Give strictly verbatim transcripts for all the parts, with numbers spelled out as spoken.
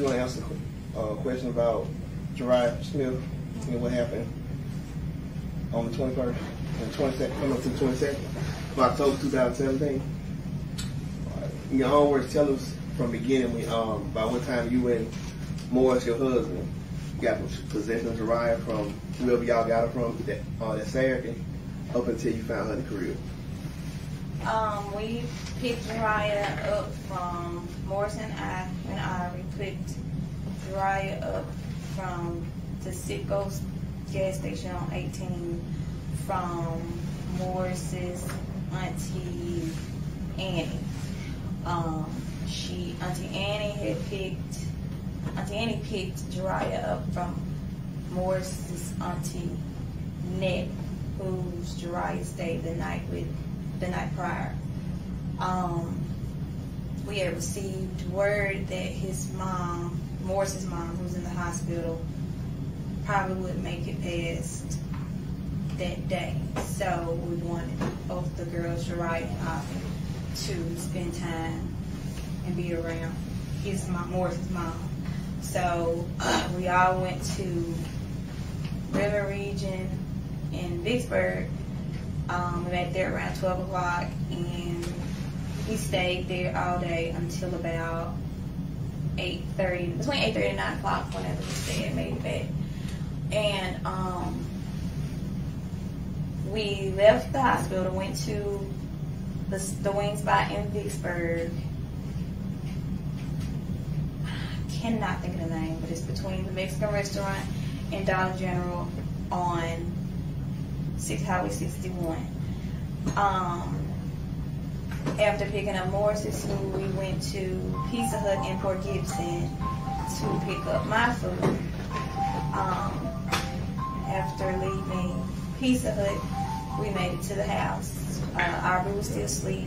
you want to answer a uh, question about Jurayah Smith and what happened on the twenty-first and twenty-second, coming up to the twenty-second of October two thousand seventeen? In your own words, tell us from the beginning we, um, by what time you and Morris, your husband, got possession of Jurayah from whoever y'all got her from that, uh, that Saturday up until you found her in the crib. Um, we picked Jurayah up from, Morris and I and Aubrey picked Jurayah up from the Citgo gas station on eighteen from Morris's Auntie Annie. Um, she, Auntie Annie had picked, Auntie Annie picked Jurayah up from Morris's Auntie Nick, who's Jurayah stayed the night with the night prior. Um, we had received word that his mom, Morris's mom, who's in the hospital, probably wouldn't make it past that day. So we wanted both the girls, Jurayah and Aubrey, to spend time and be around his mom, Morris's mom. So uh, we all went to River Region in Vicksburg. Um, we got there around twelve o'clock, and we stayed there all day until about eight thirty, between eight thirty and nine o'clock, whenever we stayed, made it back. And um, we left the hospital, went to the, the wing spot in Vicksburg. I cannot think of the name, but it's between the Mexican restaurant and Dollar General on Highway sixty-one. Um, after picking up Morris's food, we went to Pizza Hood in Port Gibson to pick up my food. Um, after leaving Pizza Hut, we made it to the house. Uh, Aubrey was still asleep.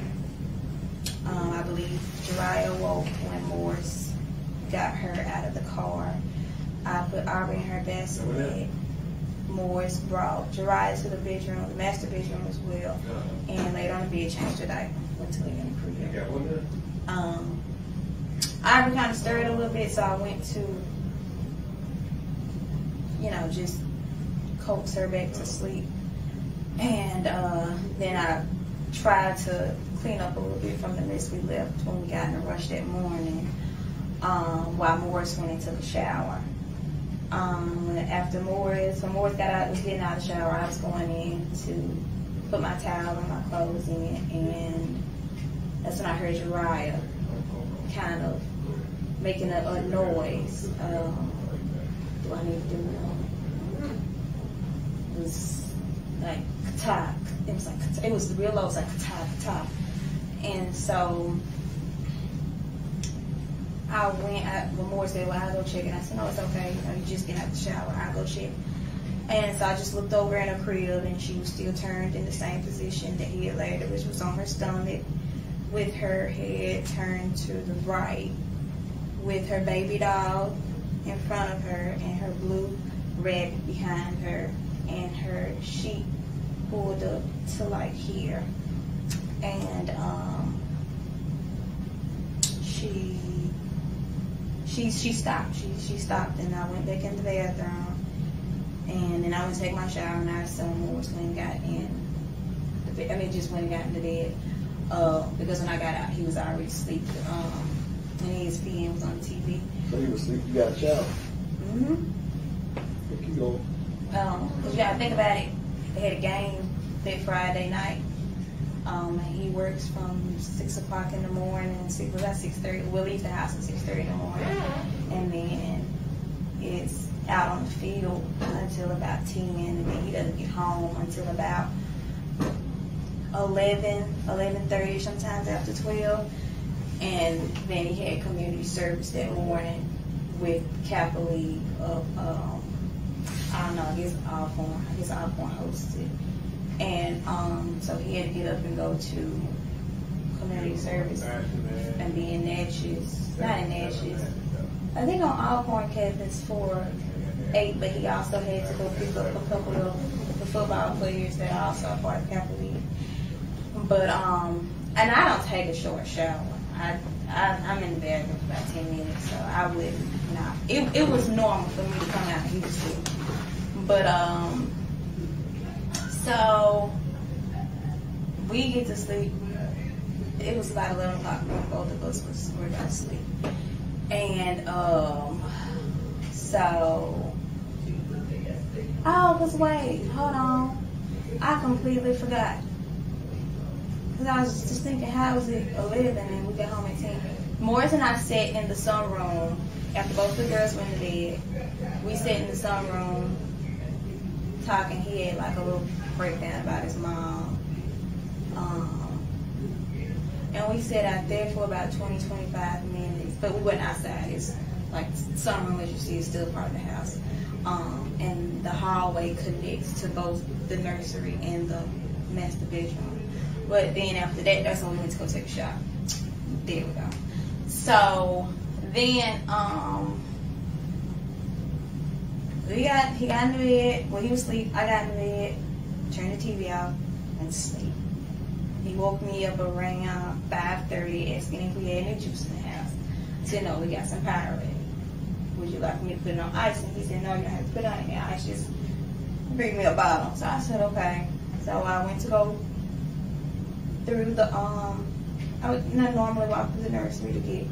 Um, I believe Jurayah woke when Morris got her out of the car. I put Aubrey in her basket. Yeah. Morris brought Jurayah to the bedroom, the master bedroom as well, and laid on the bed, changed her diaper, went to leave in the crib. Um, I kind of stirred a little bit, so I went to, you know, just coax her back to sleep. And uh, then I tried to clean up a little bit from the mess we left when we got in a rush that morning, um, while Morris went into the shower. Um, after Morris, when Morris got out, was getting out of the shower, I was going in to put my towel and my clothes in, and that's when I heard Jurayah kind of making a, a noise. Um, do I need to do it? It was like ka-ta. It was like, it was real low. It was like ka-ta, ka-ta. And so I went, I, well, Morris said, well, I'll go check. And I said, no, it's okay. You know, you just get out the shower. I'll go check. And so I just looked over in her crib, and she was still turned in the same position that he had laid her, which was on her stomach, with her head turned to the right, with her baby doll in front of her, and her blue rabbit behind her, and her sheet pulled up to like here. And um, she... She she stopped. She she stopped, and I went back in the bathroom, and then I would take my shower, and I saw Morris when he got in the bed. I mean, just when he got in the bed, uh, because when I got out, he was already asleep. Um, and E S P N was on T V. So he was asleep. You got a shower. Mhm. Keep going. Um, you gotta think about it. They had a game that Friday night. Um, he works from six o'clock in the morning. Six, was that six thirty? We'll leave the house at six thirty in the morning, and then it's out on the field until about ten, and then he doesn't get home until about eleven, eleven thirty, sometimes after twelve. And then he had community service that morning with Kappa League of um, I don't know, I guess Alcorn, I guess Alcorn hosted. And um, so he had to get up and go to community service and be in Natchez, not in Natchez. I think on Alcorn campus for eight, but he also had to go pick up a couple of the football players that are also a part of Kappa League. But um, and I don't take a short shower. I I, I'm in the bathroom for about ten minutes, so I wouldn't, nah. It, it was normal for me to come out and use it. But, um, so we get to sleep. It was about eleven o'clock when both of us was, were going to sleep. And, um, so, oh, but wait, hold on. I completely forgot. Because I was just thinking, how is it eleven and we get home at ten? Morris and I sat in the sunroom after both the girls went to bed. We sat in the sunroom talking. He had like a little breakdown about his mom. Um, and we sat out there for about twenty, twenty-five minutes, but we went outside. It's like sunroom, as you see, is still part of the house. Um, and the hallway connects to both the nursery and the master bedroom. But then after that, that's when we went to go take a shower. There we go. So then um, we got he got into bed. Well, he was asleep. I got into bed, turned the T V off, and sleep. He woke me up around five thirty, asking if we had any juice in the house. I said, no, we got some Powerade. Would you like me to put it on ice? And he said, no, you don't have to put it on any ice. Just bring me a bottle. So I said, okay. So I went to go through the, um, I would not normally walk through the nursery to get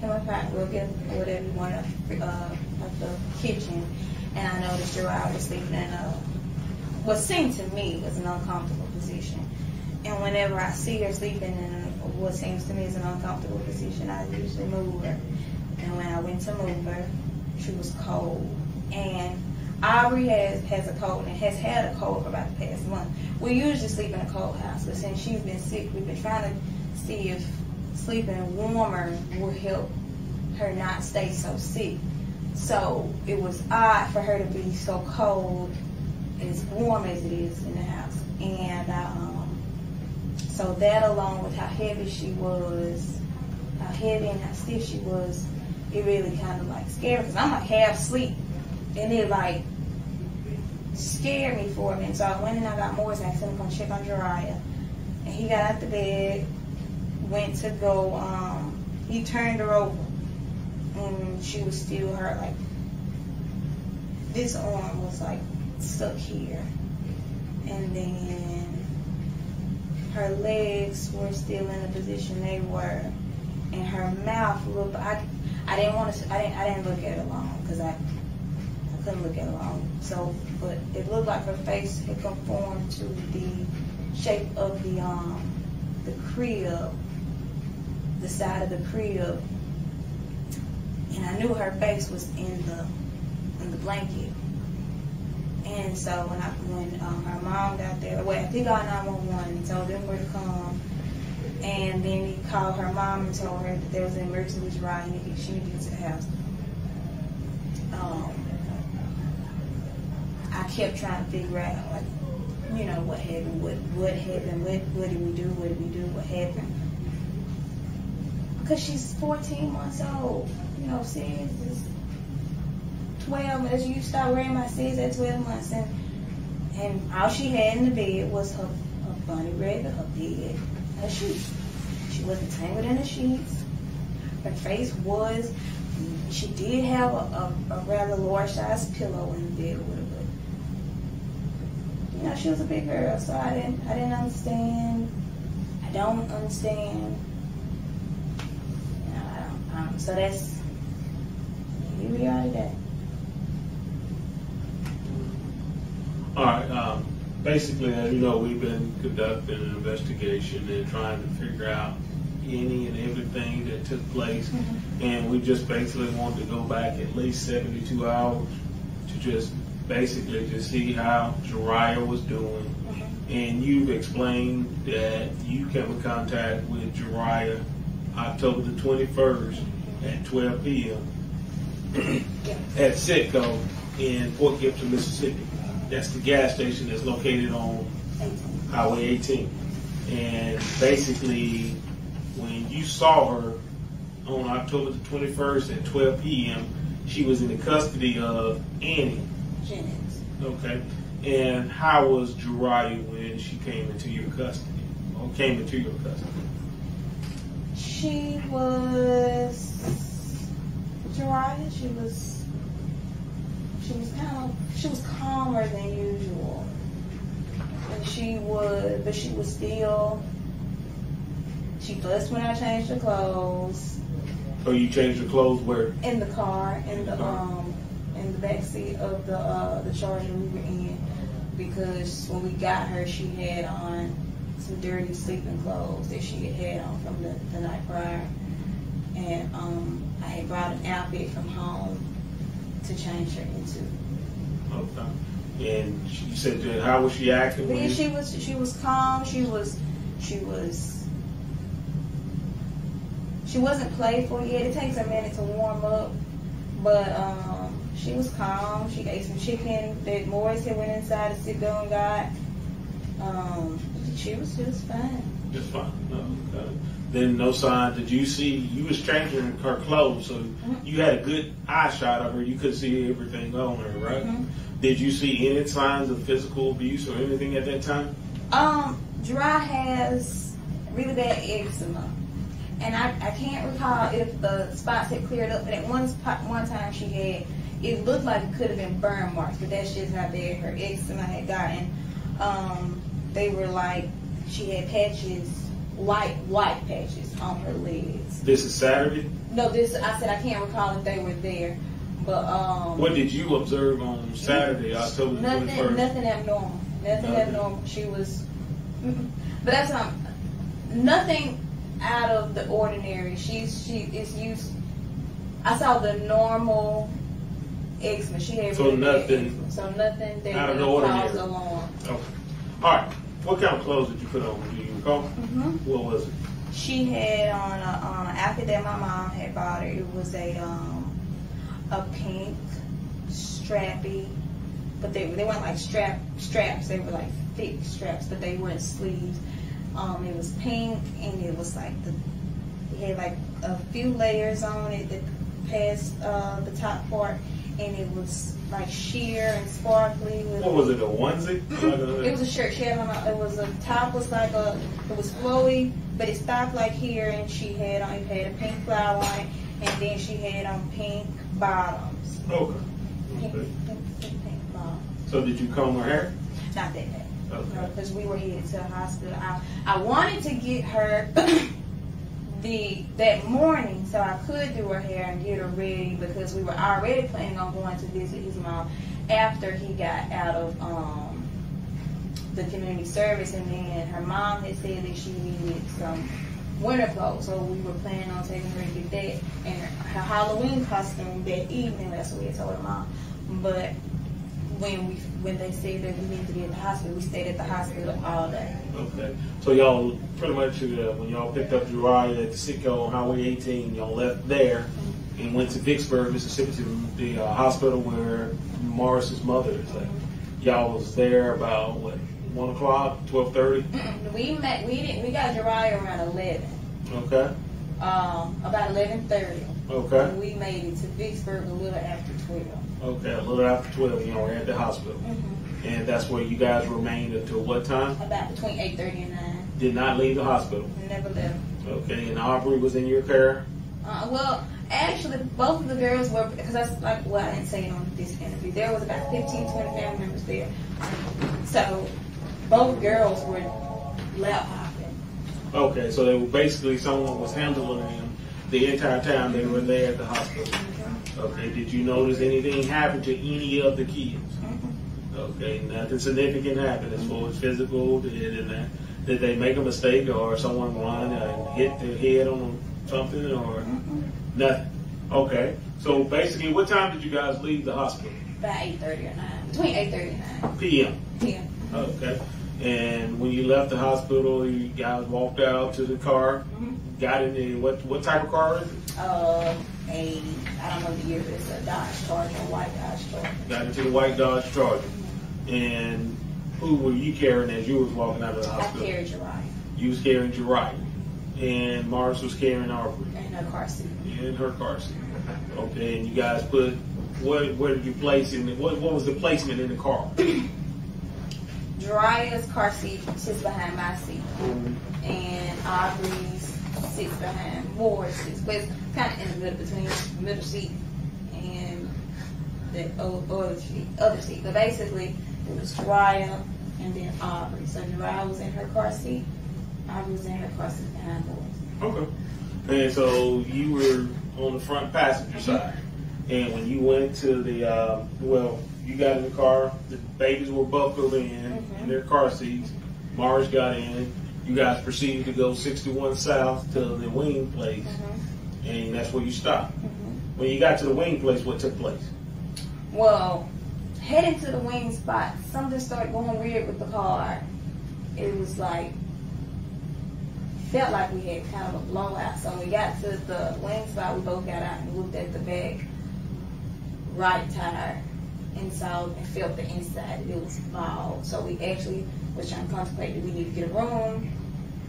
him a pot. We'll get whatever you want uh, at the kitchen. And I noticed Jurayah was sleeping in a, what seemed to me was an uncomfortable position. And whenever I see her sleeping in a, what seems to me is an uncomfortable position, I usually move her. And when I went to move her, she was cold. And Aubrey has, has a cold and has had a cold for about the past month. We usually sleep in a cold house, but since she's been sick, we've been trying to see if sleeping warmer will help her not stay so sick. So it was odd for her to be so cold, as warm as it is in the house. And um, so that, along with how heavy she was, how heavy and how stiff she was, it really kind of like scared me, because I'm like half asleep. And it like scared me for a minute. So I went and I got Morris and I asked him to come check on Jurayah. And he got out the bed, went to go, um, he turned her over. And she was still, her like, this arm was like stuck here. And then her legs were still in the position they were. And her mouth looked, I, I didn't want to, I didn't, I didn't look at it long because I, couldn't look at it long, so but it looked like her face had conformed to the shape of the um the crib, the side of the crib, and I knew her face was in the in the blanket. And so when I when um, her mom got there, well, he got nine one one and told them where to come, and then he called her mom and told her that there was an emergency with Jurayah and she needed to get to the house. Um. I kept trying to figure out, like, you know, what happened, what what happened, what what did we do, what did we do, what happened? Because she's fourteen months old, you know, Sirius is twelve. As you start wearing my Sirius at twelve months, and and all she had in the bed was her, her bunny rabbit, her bed, her sheets. She wasn't tangled in the sheets. Her face was. She did have a, a, a rather large-sized pillow in the bed with her. You know, she was a big girl, so I didn't, I didn't understand. I don't understand. You know, I don't, um, so that's, here we are today. All right, um, basically, as you know, we've been conducting an investigation and trying to figure out any and everything that took place. Mm-hmm. And we just basically wanted to go back at least seventy-two hours to just basically to see how Jurayah was doing. Mm-hmm. And you've explained that you came in contact with Jurayah October the twenty-first at twelve p m Yeah. At Citgo in Port Gibson, Mississippi. That's the gas station that's located on Highway eighteen. And basically, when you saw her on October the twenty-first at twelve p m, she was in the custody of Annie. Jennings. Okay. And how was Jurayah when she came into your custody? Or came into your custody? she was Jurayah, she was she was kind of she was calmer than usual. And she would but she was still she fussed when I changed her clothes. Oh, you changed your clothes where? In the car, in the um in the back seat of the uh the Charger we were in, because when we got her she had on some dirty sleeping clothes that she had had on from the, the night prior. And um, I had brought an outfit from home to change her into. Okay. And she said, that how was she acting? Yeah, she was she was calm, she was she was she wasn't playful yet. It takes a minute to warm up, but um, she was calm. She ate some chicken that Morris had went inside to Citgo and got. Um, she was just fine. Just fine. No, okay. Then no sign. Did you see? You was changing her clothes, so mm-hmm. you had a good eye shot of her. You could see everything on her, right? Mm-hmm. Did you see any signs of physical abuse or anything at that time? Um, Jurayah has really bad eczema, and I, I can't recall if the spots had cleared up. But at one spot, one time she had, it looked like it could have been burn marks, but that's just not there. Her eczema had gotten. Um, they were like, she had patches, light white patches on her legs. This is Saturday? No, this, I said I can't recall if they were there, but um. What did you observe on Saturday, October nothing, the twenty-first? Nothing abnormal, nothing, nothing abnormal. She was, mm-mm. But that's not, nothing out of the ordinary. She's, she is used, I saw the normal eczema. She had so really nothing, eczema, so nothing that out of the ordinary. Alarm. Okay. All right. What kind of clothes did you put on? Do you recall? Mm-hmm. What was it? She had on a um, outfit that my mom had bought her. It was a um, a pink strappy, but they they weren't like strap straps. They were like thick straps, but they weren't sleeves. Um, it was pink, and it was like the it had like a few layers on it that passed uh, the top part. And it was like sheer and sparkly. With what was it, a onesie? It was a shirt. She had on a, it was a top, was like a, it was flowy, but it stopped like here, and she had on, it had a pink flower on it, and then she had on pink bottoms. Okay. Pink, okay. pink, pink, pink bottoms. So did you comb her hair? Not that day. Okay. Because we were headed to the hospital. I, I wanted to get her The, that morning, so I could do her hair and get her ready, because we were already planning on going to visit his mom after he got out of um, the community service, and then her mom had said that she needed some winter clothes, so we were planning on taking her to get that and her Halloween costume that evening. That's what we had told her mom. But when we when they said that we needed to be at the hospital, we stayed at the hospital all day. Okay. So y'all pretty much uh, when y'all picked up Jurayah at the Citgo on Highway eighteen, y'all left there mm-hmm. and went to Vicksburg, Mississippi, to the uh, hospital where Morris's mother is at. Mm-hmm. Y'all was there about what, one o'clock, twelve thirty? We met. We didn't. We got Jurayah around eleven. Okay. Um, about eleven thirty. Okay. And we made it to Vicksburg a little after twelve. Okay, a little after twelve, you know, we're at the hospital. Mm-hmm. And that's where you guys remained until what time? About between eight thirty and nine. Did not leave the hospital? Never left. Okay, and Aubrey was in your care? Uh, well, actually, both of the girls were, because that's like, well, I didn't say it on this interview. There was about fifteen, twenty family members there. So, both girls were loud hopping. Okay, so they were basically, someone was handling them the entire time they were there at the hospital. Okay, did you notice anything happen to any of the kids? Mm-hmm. Okay, nothing significant happened as far as physical. Did, did, did they make a mistake or someone run and hit their head on something or mm-hmm. nothing? Okay, so basically what time did you guys leave the hospital? About eight thirty or nine, between eight thirty and nine p m Yeah. Okay, and when you left the hospital, you guys walked out to the car, mm-hmm. got in the, what, what type of car is it? Uh, a, I don't know the year, it's a Dodge Charger, a white Dodge Charger. Got into the white Dodge Charger. And who were you carrying as you was walking out of the hospital? I carried Jurayah. You was carrying Jurayah. And Morris was carrying Aubrey. In her car seat. In her car seat. Okay, and you guys put, what, where did you place it? What, what was the placement in the car? Jurayah's car seat sits behind my seat. Mm-hmm. And Aubrey's sits behind Morris, but it's kind of in the middle between the middle seat and the other seat, other seat. But basically, it was Jurayah and then Aubrey. So Jurayah was in her car seat, Aubrey was in her car seat behind Morris. Okay, and so you were on the front passenger side, and when you went to the uh, well, you got in the car. The babies were buckled in mm-hmm. in their car seats. Morris got in. You guys proceeded to go sixty-one south to the wing place, mm-hmm. and that's where you stopped. Mm-hmm. When you got to the wing place, what took place? Well, heading to the wing spot, something started going weird with the car. It was like, felt like we had kind of a blowout. So when we got to the wing spot, we both got out and looked at the back right tire and saw and felt the inside. It was bald. So we actually was trying to contemplate that we need to get a room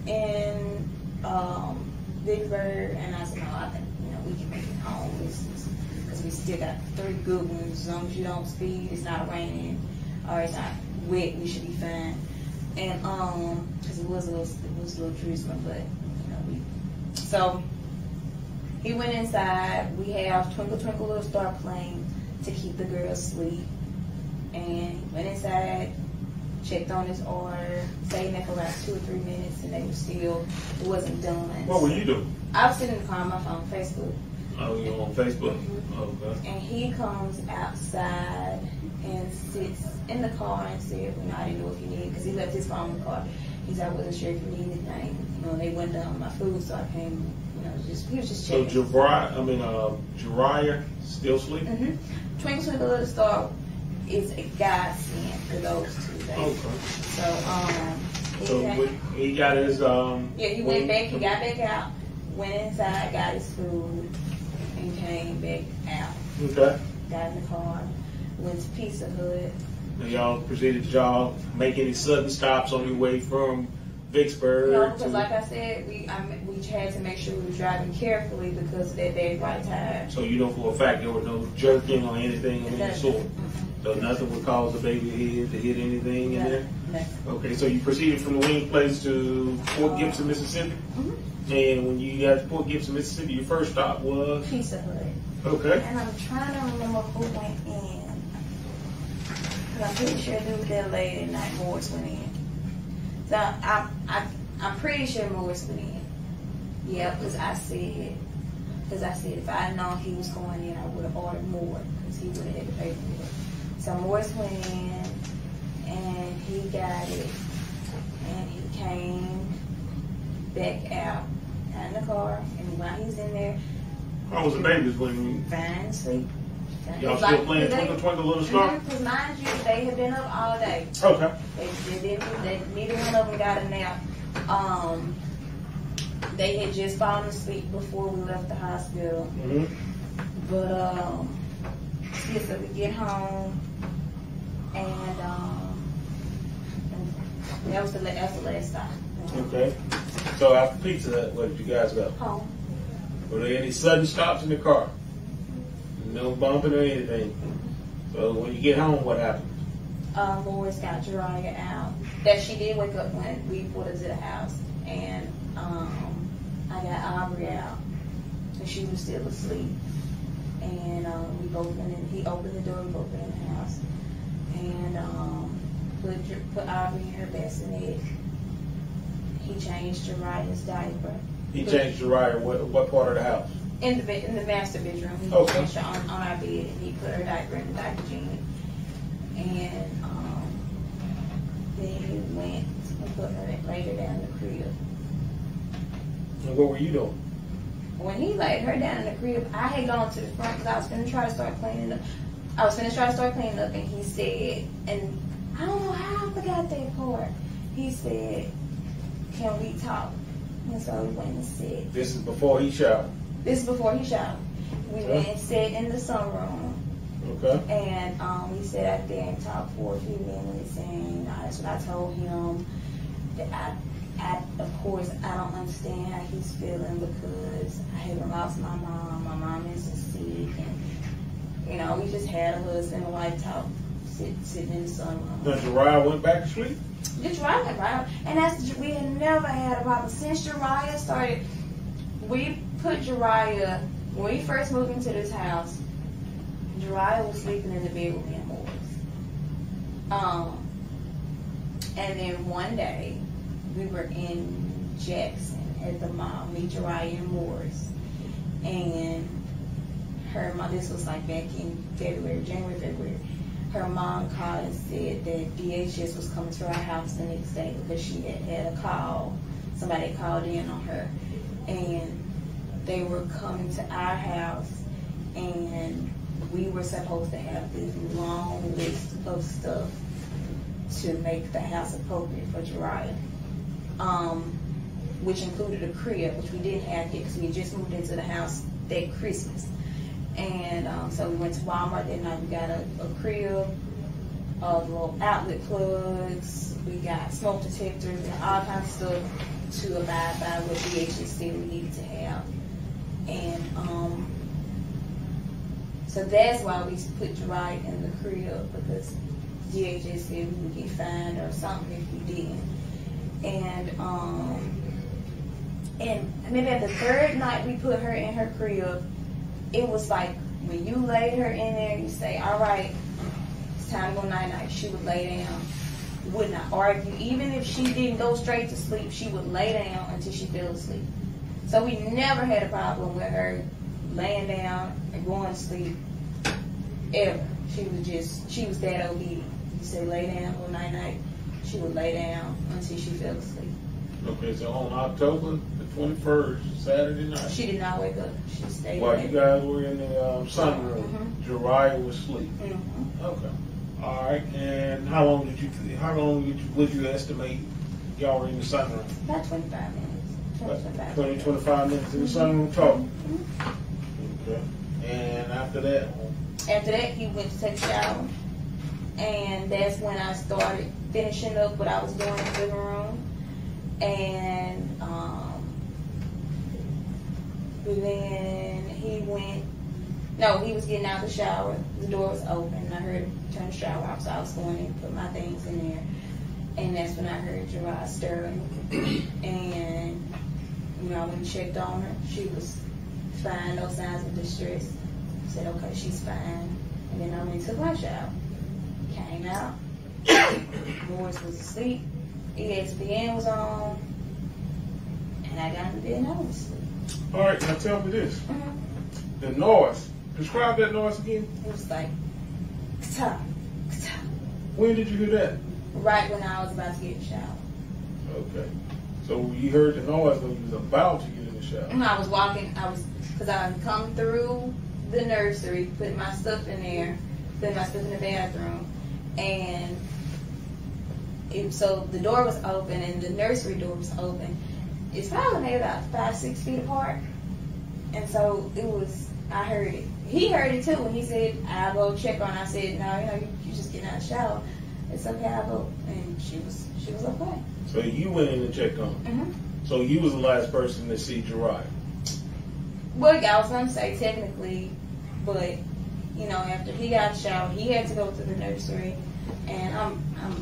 in um, Vicksburg, and I said, no, I think you know we can make it home because we still got three good ones. As long as you don't speed, it's not raining or it's not wet, we should be fine. And um, because it was a little, it was a little drizzling, but you know we. So he went inside. We have Twinkle Twinkle Little Star playing to keep the girls asleep, and went inside. Checked on his order, stayed there for like two or three minutes, and they were still, it wasn't done. What were you doing? I was sitting in the car on my phone, Facebook. Oh, you on Facebook? Mm-hmm. Oh, okay. And he comes outside and sits in the car and said, well, no, I didn't know if you needed, because he left his phone in the car. He said, I wasn't sure if you needed anything. You know, they went down my food, so I came, you know, just, he was just checking. So, Jurayah, I mean, uh, Jurayah still sleeping? Mm-hmm. Twinkle Twinkle Little Star is a godsend for those two days. Okay. So, um, he, so we, he got his, um... Yeah, he went back, he got back out, went inside, got his food, and came back out. Okay. Got in the car, went to Pizza Hood. And y'all proceeded to y'all make any sudden stops on your way from Vicksburg? No, because like I said, we I, we had to make sure we were driving carefully because that day right time. So you know for a fact there was no jerking or anything of any sort? Mm-hmm. So nothing would cause the baby head to hit anything in there? No. Okay, so you proceeded from the wing place to Port Gibson, Mississippi? Mm-hmm. And when you got to Port Gibson, Mississippi, your first stop was? Pizza Hood. Okay. And I'm trying to remember who went in. Because I'm pretty sure they were there late at night, Morris went in. So I, I, I'm pretty sure Morris went in. Yeah, because I said, because I said if I had known he was going in, I would have ordered more because he would have had to pay for it. So Morris went in, and he got it, and he came back out, out in the car, and while he was in there. How was the babies when? Fine asleep. Y'all still like, playing Twinkle Twinkle Little Star? Because mind you, they had been up all day. Okay. They, they didn't, they, neither one of them got a nap. Um, they had just fallen asleep before we left the hospital. Mm-hmm. But, um... yeah, so we get home, and um, that was the last, the last stop. Okay. So after Pizza, where did you guys go? Home. Were there any sudden stops in the car? No bumping or anything. So when you get home, what happened? Uh, Morris got Jurayah out. That she did wake up when we pulled her to the house, and um, I got Aubrey out, and she was still asleep. And um, we both went in, he opened the door, we both went in the house. And um, put, put Aubrey in her bassinet. He changed Jurayah's diaper. He put, changed Jurayah, what, what part of the house? In the in the master bedroom. He okay. changed her on, on our bed, and he put her diaper in the diaper jean. And um, then he went and put her later down the crib. And what were you doing? When he laid her down in the crib, I had gone to the front because I was going to try to start cleaning up. I was going to try to start cleaning up, and he said, and I don't know how I forgot that part. He said, can we talk? And so we went and said. This is before he showered. This is before he showered. We went and sat in the sunroom. Okay. And um, we sat out there and talked for a few minutes, and uh, that's what I told him. That I. I, of course, I don't understand how he's feeling because I haven't lost my mom. My mom isn't sick, and you know, we just had a husband and wife talk, sit, sitting in the sunroom. Then Jurayah went back to sleep. Jurayah went right, and that's we had never had a problem since Jurayah started we put Jurayah, when we first moved into this house, Jurayah was sleeping in the bed with me and Morris. Um, and then one day, we were in Jackson at the mall, me, Jurayah, and Morris. And her mom, this was like back in February, January, February, her mom called and said that D H S was coming to our house the next day because she had had a call. Somebody called in on her, and they were coming to our house, and we were supposed to have this long list of stuff to make the house appropriate for Jurayah, um, which included a crib, which we didn't have yet because we had just moved into the house that Christmas. And um, so we went to Walmart that night. We got a, a crib, uh, little outlet plugs, we got smoke detectors and all kinds of stuff to abide by what D H S said we needed to have. And um, so that's why we put Jurayah in the crib, because D H S said we would get fined or something if we didn't. And um, and maybe at the third night we put her in her crib, it was like when you laid her in there, you say, all right, it's time to go night-night. She would lay down, would not argue. Even if she didn't go straight to sleep, she would lay down until she fell asleep. So we never had a problem with her laying down and going to sleep, ever. She was just, she was that obedient. You say lay down, go night-night, she would lay down until she fell asleep. Okay, so on October the twenty-first, Saturday night, she did not wake up. She stayed. While well, you guys were in the um, sunroom, mm-hmm. Jurayah was asleep. Mm-hmm. Okay. All right. And how long did you? How long did you, would you estimate y'all were in the sunroom? About twenty-five minutes. twenty, twenty-five. twenty, twenty-five minutes in the sunroom talking. Mm-hmm. Okay. And after that. After that, he went to take a shower, and that's when I started finishing up what I was doing in the living room. And um, then he went, no, he was getting out of the shower. The door was open. And I heard him turn the shower off, so I was going in and put my things in there. And that's when I heard Jurayah stirring. And, you know, I went and checked on her. She was fine, no signs of distress. I said, okay, she's fine. And then I went and took my shower. Came out. Morris was asleep. E S P N was on, and I got in bed and I was asleep. All right, now tell me this. Mm-hmm. The noise. Describe that noise again. It was like, ka-ta, ka-ta. When did you hear that? Right when I was about to get in the shower. Okay. So you heard the noise when you was about to get in the shower. And I was walking, I was, because I had come through the nursery, put my stuff in there, put my stuff in the bathroom, and It, so the door was open and the nursery door was open. It's probably maybe about five, six feet apart. And so it was, I heard it. He heard it too when he said, I'll go check on. I said, no, you know, you, you just getting out of the shower. It's okay, I'll go. And she was, she was okay. So you went in and checked on. Mm-hmm. So you was the last person to see Jurayah. Well, I was going to say technically, but, you know, after he got out of the shower, he had to go to the nursery. And I'm, I'm,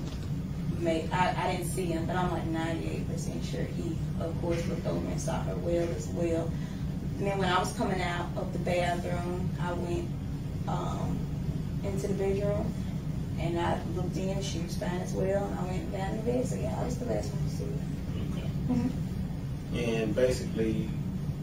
Made, I, I didn't see him, but I'm like ninety-eight percent sure he, of course, looked over and saw her well as well. And then when I was coming out of the bathroom, I went um, into the bedroom, and I looked in. She was fine as well, and I went down to the bed, so yeah, I was the last one to see her. Okay. Mm-hmm. And basically,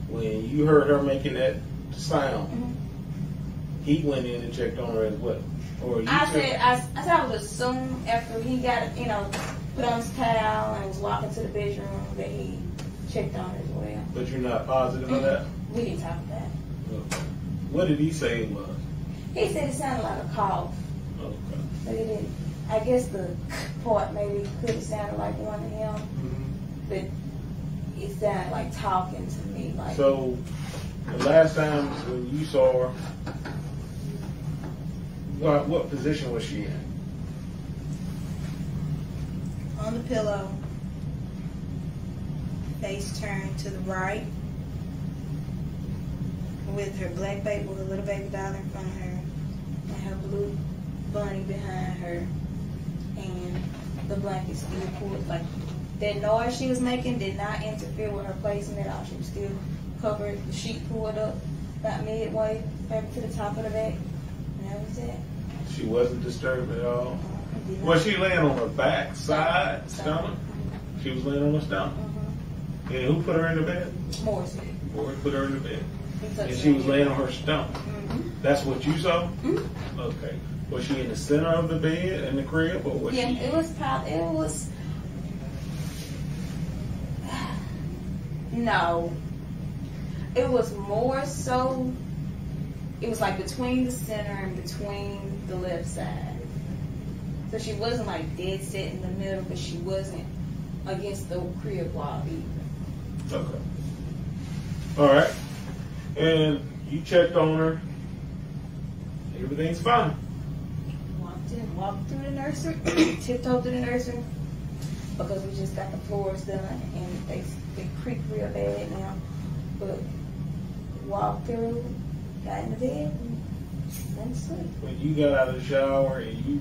when you heard her making that sound, mm-hmm. he went in and checked on her as well. Or you I, said, I, I said I would assume after he got, you know, put on his towel and was walking to the bedroom that he checked on as well. But you're not positive of that? We didn't talk about that. Okay. What did he say it was? He said it sounded like a cough. Okay. But it didn't. I guess the part maybe could have sounded like one of him, mm-hmm. but it sounded like talking to me. Like. So the last time when you saw her, What, what position was she in? On the pillow, face turned to the right, with her black baby, with a little baby doll in front of her, and her blue bunny behind her, and the blanket still pulled. Like that noise she was making did not interfere with her placement at all. She was still covered, the sheet pulled up about midway back to the top of the bed, and that was it. She wasn't disturbed at all? Was she laying on her back, side, stomach? She was laying on her stomach. Mm-hmm. And who put her in the bed? Morris did. Morris put her in the bed. And she was laying on her stomach. Mm-hmm. That's what you saw? Mm-hmm. Okay. Was she in the center of the bed, in the crib, or was yeah, she? Yeah, it was probably, it was, no. It was more so, it was like between the center and between the left side. So she wasn't like dead set in the middle, but she wasn't against the crib wall either. Okay. All right. And you checked on her. Everything's fine. Walked in, walked through the nursery, tiptoed through the nursery, because we just got the floors done and they, they creak real bad now. But walked through, got in the bed, and went to sleep. When you got out of the shower and you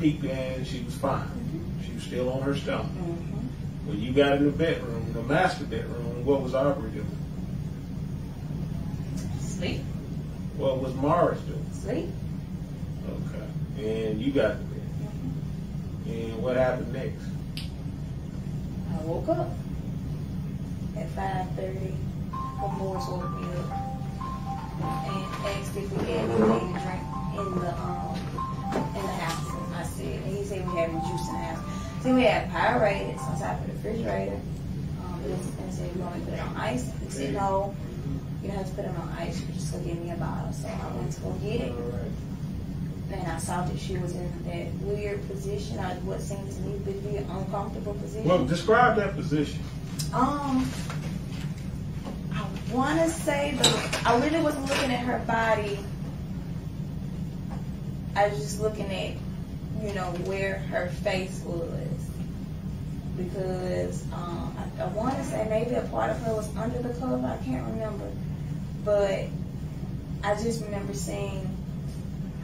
peeked in, she was fine. Mm-hmm. She was still on her stomach. Mm-hmm. When you got in the bedroom, the master bedroom, what was Aubrey doing? Sleep. What was Morris doing? Sleep. Okay. And you got in the bed. Mm-hmm. And what happened next? I woke up at five thirty. Morris woke me up and asked if we had anything to drink in the um in the house. I said, and he said we had juice in the house. So we had Pirates on top of the refrigerator. Um, and I said we want to put it on ice. He said no, you don't have to put it on ice. You just go get me a bottle. So I went to go get it, and I saw that she was in that weird position, or what seemed to me to be an uncomfortable position. Well, describe that position. Um. Want to say the I literally wasn't looking at her body. I was just looking at, you know, where her face was, because um, I, I want to say maybe a part of her was under the cover. I can't remember, but I just remember seeing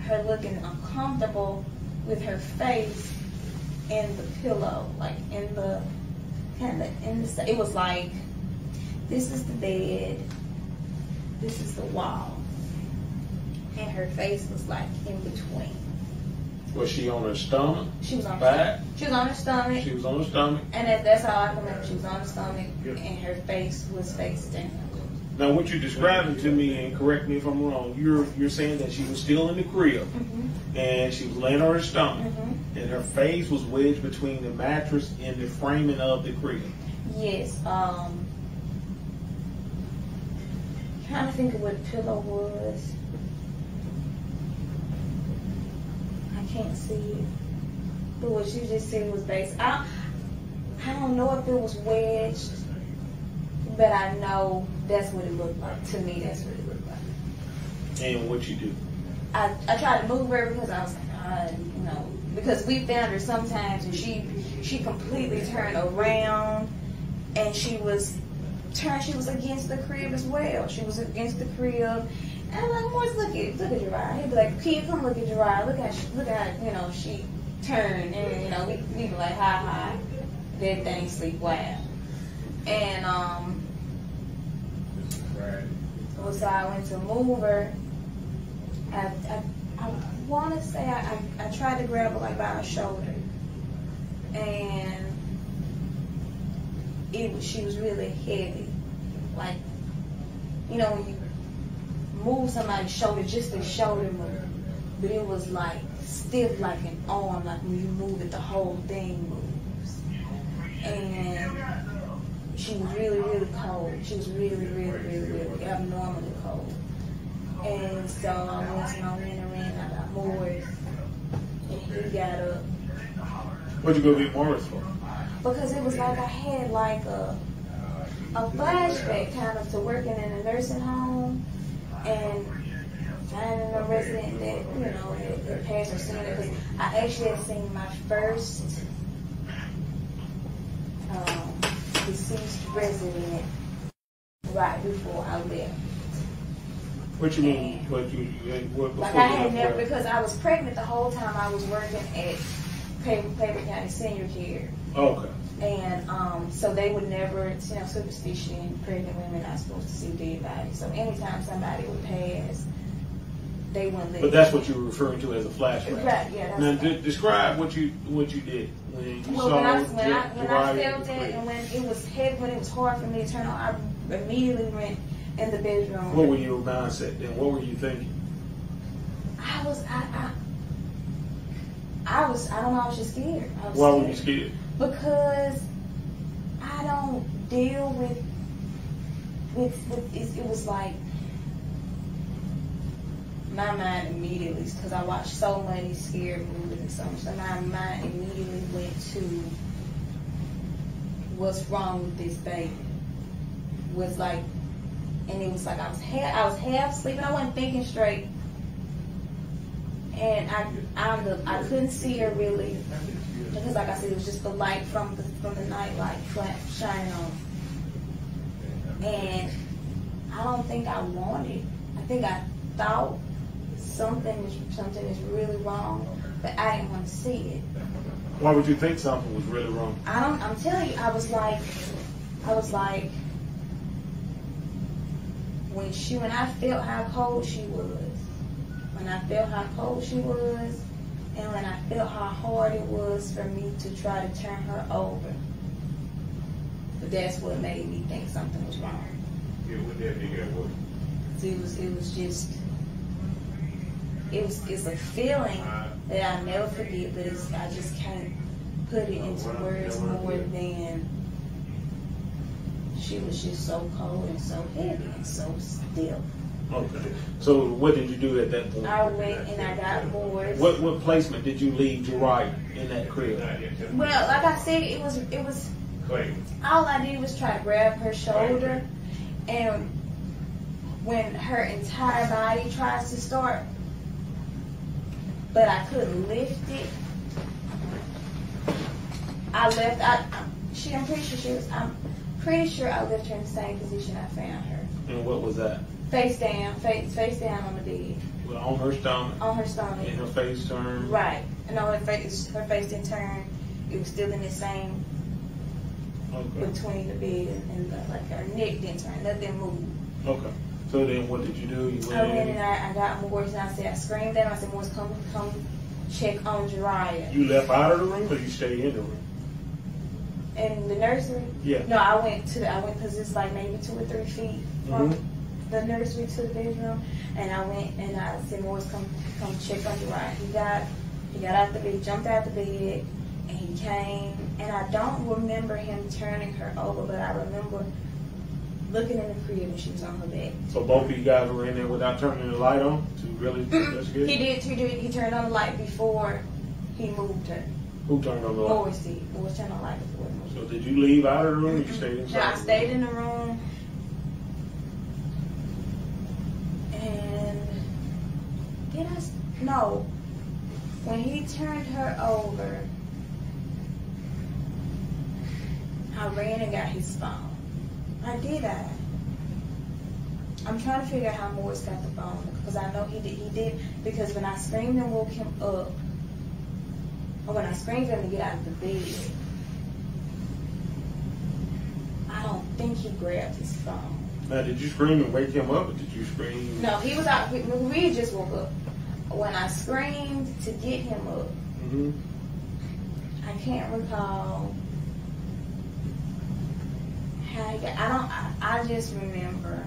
her looking uncomfortable with her face in the pillow, like in the kind of in the. It was like. This is the bed, this is the wall, and her face was like in between. Was she on her stomach? She was on her back. Stomach. She was on her stomach. She was on her stomach. And that, that's how I remember. She was on her stomach, yeah. And her face was face down. Now, what you're describing to me, and correct me if I'm wrong, you're you're saying that she was still in the crib, mm-hmm. and she was laying on her stomach, mm-hmm. and her face was wedged between the mattress and the framing of the crib. Yes. Um. I'm trying to think of what a pillow was. I can't see it. But what you just said was based. I, I don't know if it was wedged, but I know that's what it looked like. To me, that's what it looked like. And what you do? I, I tried to move her because I was like, uh, you know, because we found her sometimes and she she completely turned around and she was turn she was against the crib as well. She was against the crib. And I'm like, Morris, look at look at Jurayah. He'd be like, kid, come look at Jurayah. Look at she look at you know, she turned and you know, we we be like, ha ha, that thing sleep wild. And um right. So I went to move her. I I, I wanna say I, I, I tried to grab her like by her shoulder. And It, she was really heavy, like, you know, when you move somebody's shoulder, just a shoulder move, but it was like stiff like an arm, like when you move it, the whole thing moves. And she was really, really cold. She was really, really, really, really abnormally cold. And so I went to my winter and I got Morris, and he got up. What'd you go get Morris for? Because it was like I had like a a flashback kind of to working in a nursing home and finding a resident that, you know, that passed or seen it. Because I actually had seen my first um, deceased resident right before I left. What you mean? And what you, what like I had never, because I was pregnant the whole time I was working at Paper County Senior Care. Okay. And um, so they would never, you know, superstition, pregnant women aren't supposed to see dead bodies. So anytime somebody would pass, they wouldn't leave. But that's what you were referring to as a flashback. Right, yeah. That's now, d describe what you what you did when you well, saw. When I, when J I, when I felt it, and when it was heavy, when it was hard for me to turn on, I immediately went in the bedroom. What were your mindset then? What were you thinking? I was, I, I, I was, I don't know, I was just scared. I was Why scared. were you scared? Because I don't deal with, with, with it, it was like, my mind immediately, because I watched so many scary movies and so much, so my mind immediately went to what's wrong with this baby. Was like, and it was like I was half, I was half sleeping. I wasn't thinking straight, and I, I, looked, I couldn't see her really, because like I said, it was just the light from the from the night light shining on, and I don't think I wanted. I think I thought. Something is, something is really wrong, but I didn't want to see it. Why would you think something was really wrong? I don't, I'm telling you, I was like, I was like, when she, when I felt how cold she was, when I felt how cold she was, and when I felt how hard it was for me to try to turn her over, but that's what made me think something was wrong. Yeah, what that big at work? It was, it was just. It was, it's a feeling that I'll never forget, but it's, I just can't put it into words more than she was just so cold and so heavy and so still. Okay. So what did you do at that point? I went and I got Morris. What what placement did you leave Jurayah in that crib? Well, like I said, it was it was all I did was try to grab her shoulder, and when her entire body tries to start. But I couldn't lift it. I left. I, she. I'm pretty sure she was. I'm pretty sure I left her in the same position I found her. And what was that? Face down. Face face down on the bed. Well, on her stomach. On her stomach. And her face turned. Right. And on her face, her face didn't turn. It was still in the same. Okay. Between the bed and, and the, like her neck didn't turn. Nothing moved. Okay. So then what did you do? You went I went in and I, I got Morris, and I said, I screamed at him. I said, Morris, come, come check on Jurayah. You left out of the room or you stayed in the room? In the nursery? Yeah. No, I went to, I went because it's like maybe two or three feet from mm-hmm. the nursery to the bedroom. And I went and I said, Morris, come, come check on Jurayah. He got, he got out the bed, jumped out the bed, and he came. And I don't remember him turning her over, but I remember looking in the crib when she was on her bed. So both of you guys were in there without turning the light on to really investigate? He did, he did. He turned on the light before he moved her. Who turned on the light? Morris did. Morris turned on the light before he moved her. So did you leave out of the room or you stayed inside? No, I stayed in the room. And did I? No. When he turned her over, I ran and got his phone. I did I? I'm trying to figure out how Morris got the phone, because I know he did, he did, because when I screamed and woke him up, or when I screamed for him to get out of the bed, I don't think he grabbed his phone. Now, did you scream and wake him up, or did you scream? No, he was out, we, we just woke up. When I screamed to get him up, mm-hmm. I can't recall. I don't. I, I just remember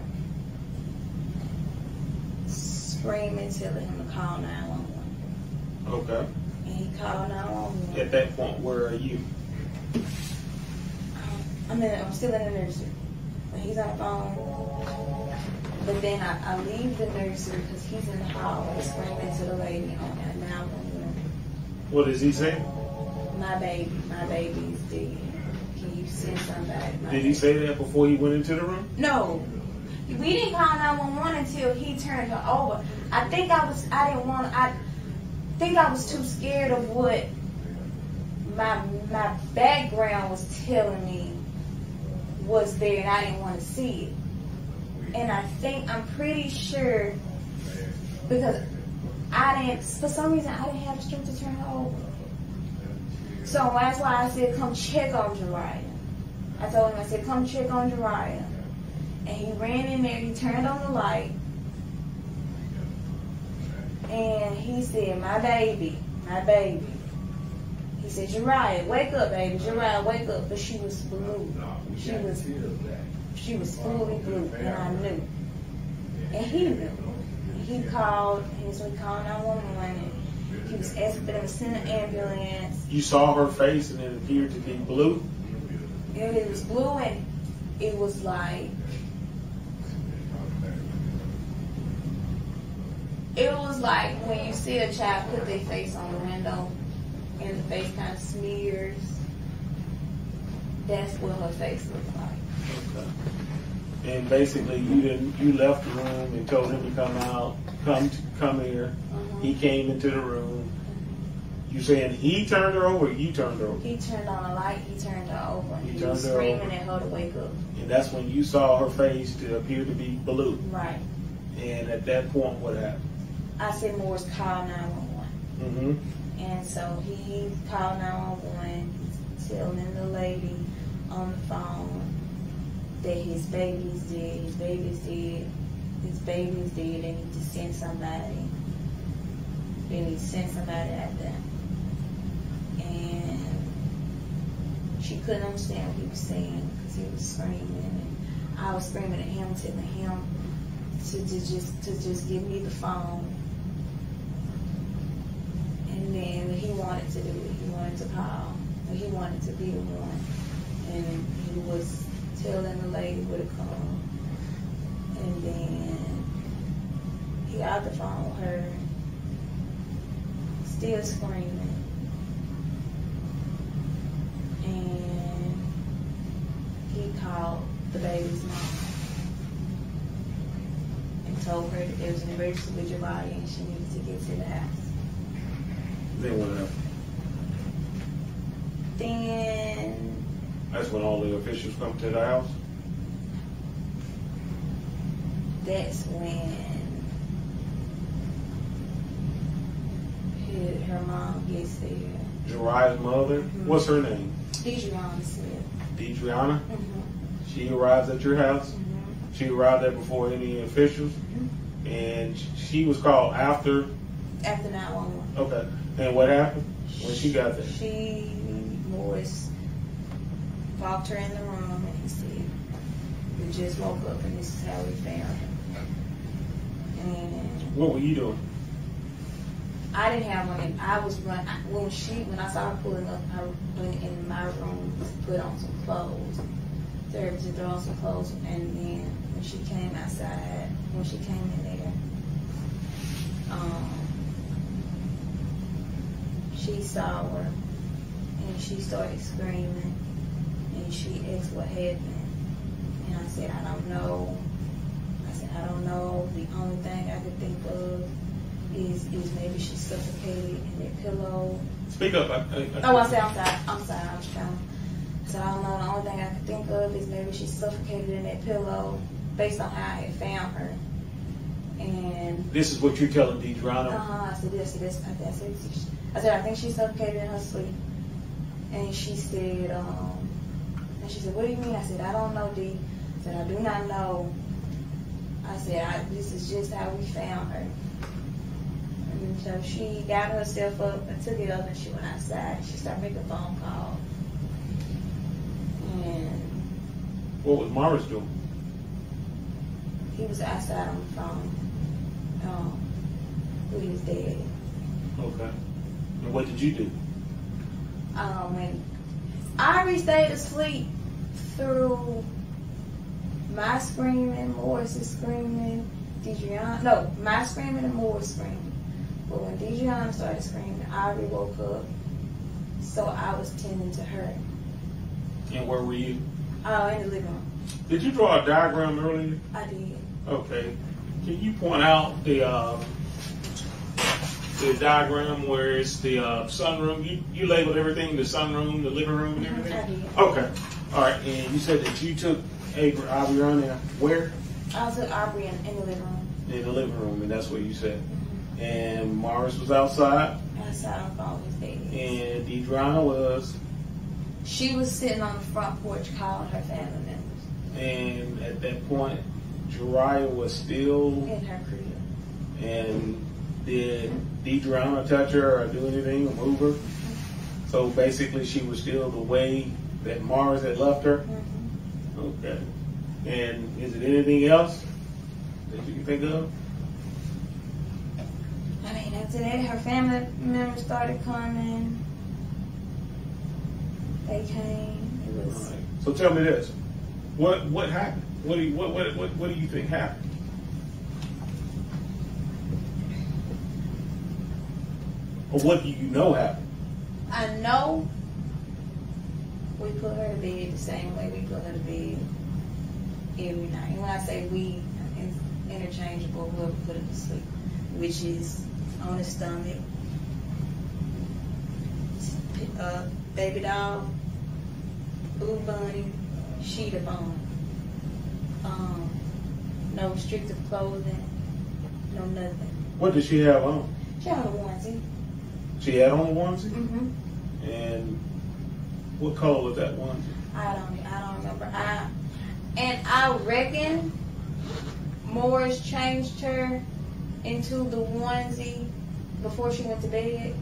screaming, telling him to call nine one one. Okay. And he called nine one one. At that point, where are you? I'm in. I'm still in the nursery. He's on the phone. But then I, I leave the nursery because he's in the hall screaming to the lady on nine one one. What is he saying? My baby. My baby is dead. You send somebody. Did he say that before he went into the room? No. We didn't call nine one one until he turned her over. I think I was, I didn't want, I think I was too scared of what my my background was telling me was there, and I didn't want to see it. And I think, I'm pretty sure, because I didn't, for some reason, I didn't have the strength to turn her over. So that's why I said, come check on Jurayah. I told him, I said, come check on Jurayah. And he ran in there, he turned on the light, and he said, my baby, my baby. He said, Jurayah, wake up, baby, Jurayah, wake up. But she was blue. She was, she was fully blue, and I knew. And he knew. He called, he was calling nine one one. He was asking them to send an ambulance. You saw her face, and it appeared to be blue? It was blue, and it was like, it was like when you see a child put their face on the window, and the face kind of smears. That's what her face looked like. Okay. And basically, you didn't. You left the room and told him to come out, come come here. Uh-huh. He came into the room. You saying he turned her over? Or you turned her over? He turned on the light. He turned her over. He, he turned was her screaming over. At her to wake up. And that's when you saw her face to appear to be blue. Right. And at that point, what happened? I said, Morris, call nine one one. Mm-hmm. And so he called nine one one, telling the lady on the phone that his baby's dead, his baby's dead, his baby's dead, they need to send somebody. They need to send somebody at them. And she couldn't understand what he was saying because he was screaming. And I was screaming at him, telling him to, to, just, to just give me the phone. And then he wanted to do it. He wanted to call. He wanted to be the one. And he was telling the lady where to come. And then he out the phone with her, still screaming. And he called the baby's mom and told her that there was an emergency with your body and she needed to get to the house. Then what happened? Then that's when all the officials come to the house? That's when his, her mom gets there. Jurayah's mother? Mm-hmm. What's her name? Deidreana said. Deidreana? Mm-hmm. She arrives at your house? Mm-hmm. She arrived there before any officials? Mm-hmm. And she was called after? After nine one one. Okay. And what happened when she got there? She, Morris, walked her in the room and he said, we just woke up and this is how we found him. And what were you doing? I didn't have one. I was running. When she, when I saw her pulling up, I went in my room to put on some clothes, to throw on some clothes. And then when she came outside, when she came in there, um, she saw her and she started screaming. And she asked what happened. And I said, I don't know. I said, I don't know. The only thing I could think of is is maybe she suffocated in that pillow. Speak up. I, I, I, oh, I said, I'm sorry. I'm sorry. I was trying. I said, I don't know. The only thing I could think of is maybe she suffocated in that pillow based on how I had found her. And this is what you're telling Deidreana? Uh-huh. I said, yes, yes. I said, I said, I think she suffocated in her sleep. And she said, um, and she said, what do you mean? I said, I don't know, D. I said, I do not know. I said, I, this is just how we found her. And so she got herself up and took it up and she went outside. She started making phone calls. And what was Morris doing? He was outside on the phone. Um, with his dad. Okay. And what did you do? Um, and Aubrey stayed asleep through my screaming, Morris's screaming, Deidreana, no, my screaming and Morris screaming. But when Deidreana started screaming, Aubrey woke up, so I was tending to her. And where were you? Oh, in the living room. Did you draw a diagram earlier? I did. Okay. Can you point out the uh, the diagram where it's the uh, sunroom? You, you labeled everything, the sunroom, the living room, and everything? I did. Okay. All right. And you said that you took Aubrey, Aubrey on there. Where? I took Aubrey in, in the living room. In the living room, and that's what you said. Mm-hmm. and Morris was outside. Outside on the phone with Daddy. And Deidreana was. She was sitting on the front porch calling her family members. And at that point, Jurayah was still in her crib. And did Deidreana touch her or do anything or move her? Mm-hmm. So basically, she was still the way that Morris had left her. Mm-hmm. Okay. And is it anything else that you can think of? I mean, after that, her family members started coming. They came. It was. All right. So tell me this: what what happened? What do you, what, what what what do you think happened? Or what do you know happened? I know we put her to bed the same way we put her to bed every night. And when I say we, it's interchangeable. Whoever put her to sleep, which is on his stomach. Uh, baby doll, blue bunny, sheet of bone. Um, no restrictive clothing, no nothing. What did she have on? She had a onesie. She had on a onesie? Mm-hmm. And what color was that onesie? I don't, I don't remember. I and I reckon Morris changed her into the onesie before she went to bed.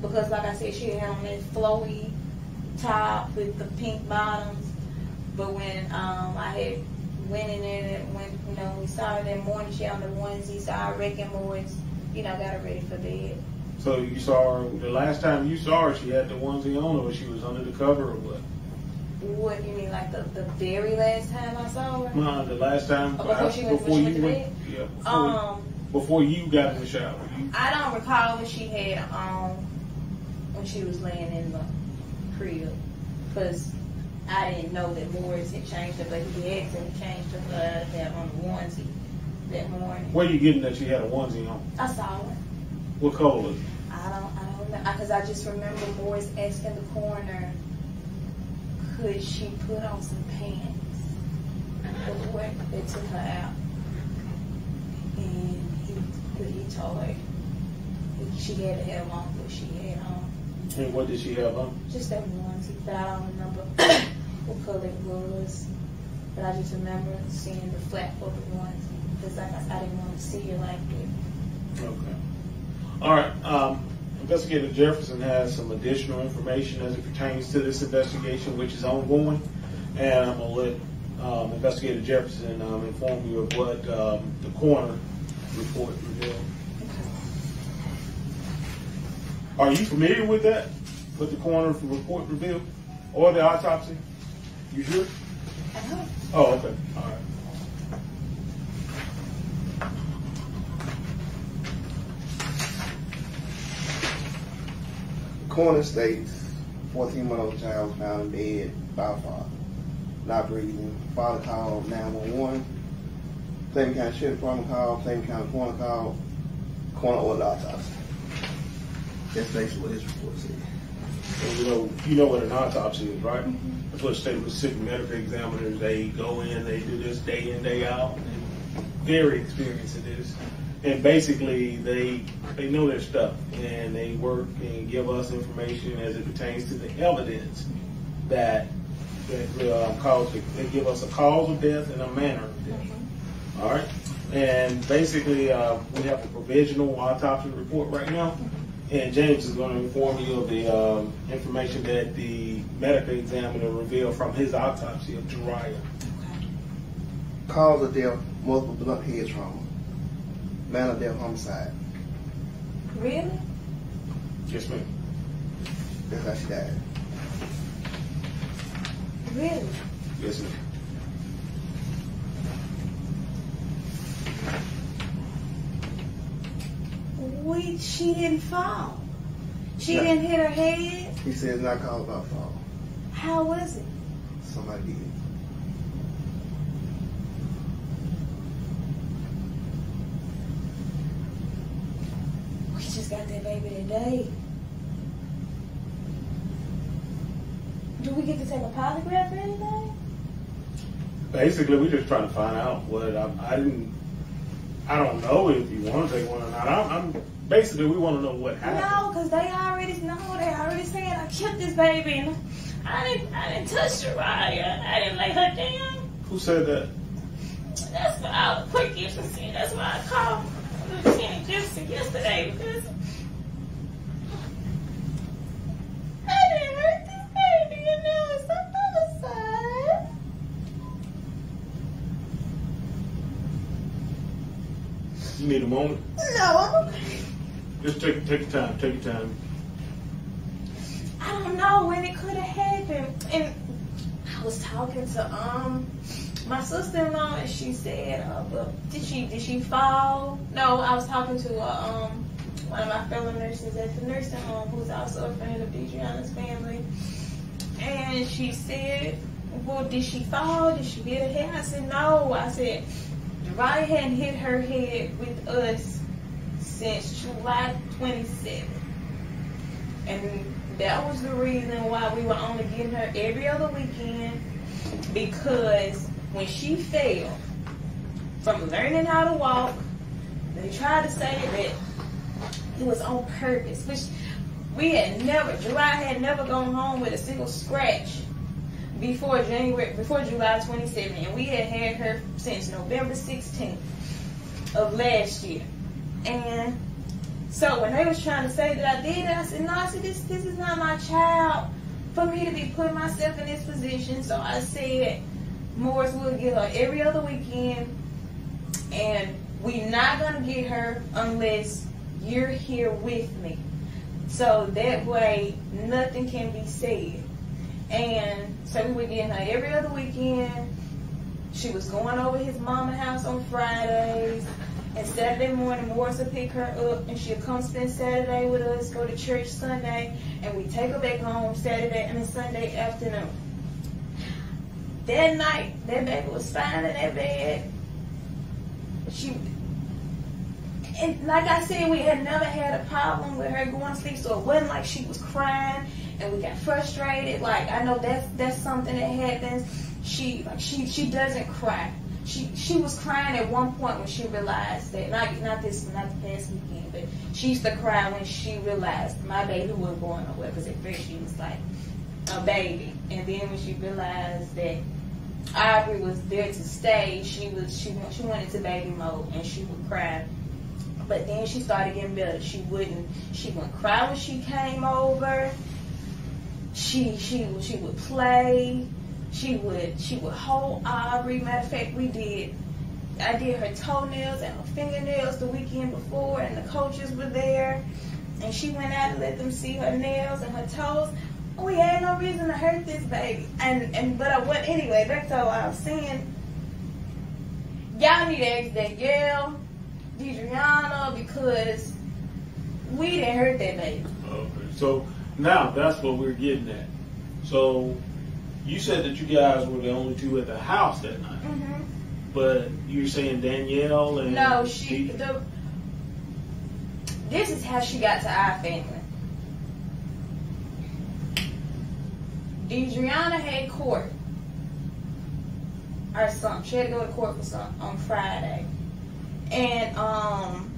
Because like I said, she had on this flowy top with the pink bottoms. But when um, I had went in there, when you know we started that morning, she had on the onesie, so I reckon Morris, you know, got her ready for bed. So you saw her, the last time you saw her, she had the onesie on, or she was under the cover or what? What do you mean, like the, the very last time I saw her? No, the last time, oh, before, I, she went, before she went you to went, bed? Yeah, before, um, before you got in the shower. You, I don't recall what she had on um, when she was laying in the crib, because I didn't know that Morris had changed her, but he had changed her uh, that on the onesie that morning. Where are you getting that she had a onesie on? I saw her. What color? I don't, I don't know, because I, I just remember Morris asking the coroner, could she put on some pants before they took her out? And he, he told her she had to have on what she had on. And what did she have on? Just that onesie, but I don't remember what color it was. But I just remember seeing the flap of the onesie because like I, I didn't want to see it like that. Okay. All right. Um, Investigator Jefferson has some additional information as it pertains to this investigation, which is ongoing. And I'm going to let um, Investigator Jefferson um, inform you of what um, the coroner report revealed. Are you familiar with that? With the coroner report revealed? Or the autopsy? You sure? Uh-huh. Oh, okay. All right. The coroner states fourteen-month-old child was found in bed by father, not breathing. Father called nine one one. Same kind of sheriff department called, same kind of coroner called, coroner ordered autopsy. That's basically what his report said. You know, you know what an autopsy is, right? Mm-hmm. That's what the state of Mississippi medical examiners, they go in, they do this day in, day out. Very experienced in this. And basically, they they know their stuff. And they work and give us information as it pertains to the evidence that, that uh, caused it. They give us a cause of death and a manner of death. Mm-hmm. All right? And basically, uh, we have a provisional autopsy report right now. And James is going to inform you of the um, information that the medical examiner revealed from his autopsy of Jurayah. Cause of death, multiple blunt head trauma. Manner of death, homicide. Really? Yes, ma'am. That's how she died. Really? Yes, ma'am. We, she didn't fall. She no. didn't hit her head. He said it's not called about fall. How was it? Somebody did. We just got that baby today. Do we get to take a polygraph or anything? Basically, we're just trying to find out what I, I didn't. I don't know if you want to take one or not. I'm, I'm basically, we want to know what happened. No, because they already know. They already said I killed this baby. And I didn't, I didn't touch Jurayah. I didn't lay her down. Who said that? That's what I was Port Gibson saying. That's why I called Lieutenant Gibson yesterday, because I didn't hurt this baby, and now it's on the other side. You need a moment? No. Just take take your time. Take your time. I don't know when it could have happened, and I was talking to um. my sister-in-law, and she said, uh, well, did she did she fall? No, I was talking to uh, um one of my fellow nurses at the nursing home, who's also a friend of Deidreana's family, and she said, well, did she fall? Did she hit her head? I said, no. I said, Jurayah hadn't hit her head with us since July twenty-seventh. And that was the reason why we were only getting her every other weekend, because when she fell from learning how to walk, they tried to say that it was on purpose, which we had never, Jurayah had never gone home with a single scratch before January, before July twenty-seventh, and we had had her since November sixteenth of last year. And so when they was trying to say that I did it, I said, no, I said, this, this is not my child for me to be putting myself in this position. So I said, Morris will get her every other weekend, and we're not gonna get her unless you're here with me. So that way, nothing can be said. And so we were getting her every other weekend. She was going over his mama's house on Fridays, and Saturday morning, Morris would pick her up, and she'll come spend Saturday with us, go to church Sunday, and we take her back home Saturday and then Sunday afternoon. That night, that baby was fine in that bed. She, and like I said, we had never had a problem with her going to sleep, so it wasn't like she was crying and we got frustrated. Like, I know that's that's something that happens. She like she she doesn't cry. She she was crying at one point when she realized that not not this not the past weekend, but she used to cry when she realized my baby wasn't going nowhere, because at first she was like a baby, and then when she realized that Aubrey was there to stay, she was she she went into baby mode and she would cry. But then she started getting better. She wouldn't she wouldn't cry when she came over. She she she would play. She would she would hold Aubrey. Matter of fact, we did. I did her toenails and her fingernails the weekend before, and the coaches were there, and she went out and let them see her nails and her toes. We had no reason to hurt this baby, and and but I went anyway. That's all I was saying. Y'all need to ask Danielle, Deidreana, because we didn't hurt that baby. Okay, so now that's what we're getting at. So you said that you guys were the only two at the house that night, mm-hmm. but you're saying Danielle and no, she. Deidre the, this is how she got to our family. Deidreana had court or something. She had to go to court for something on Friday. And um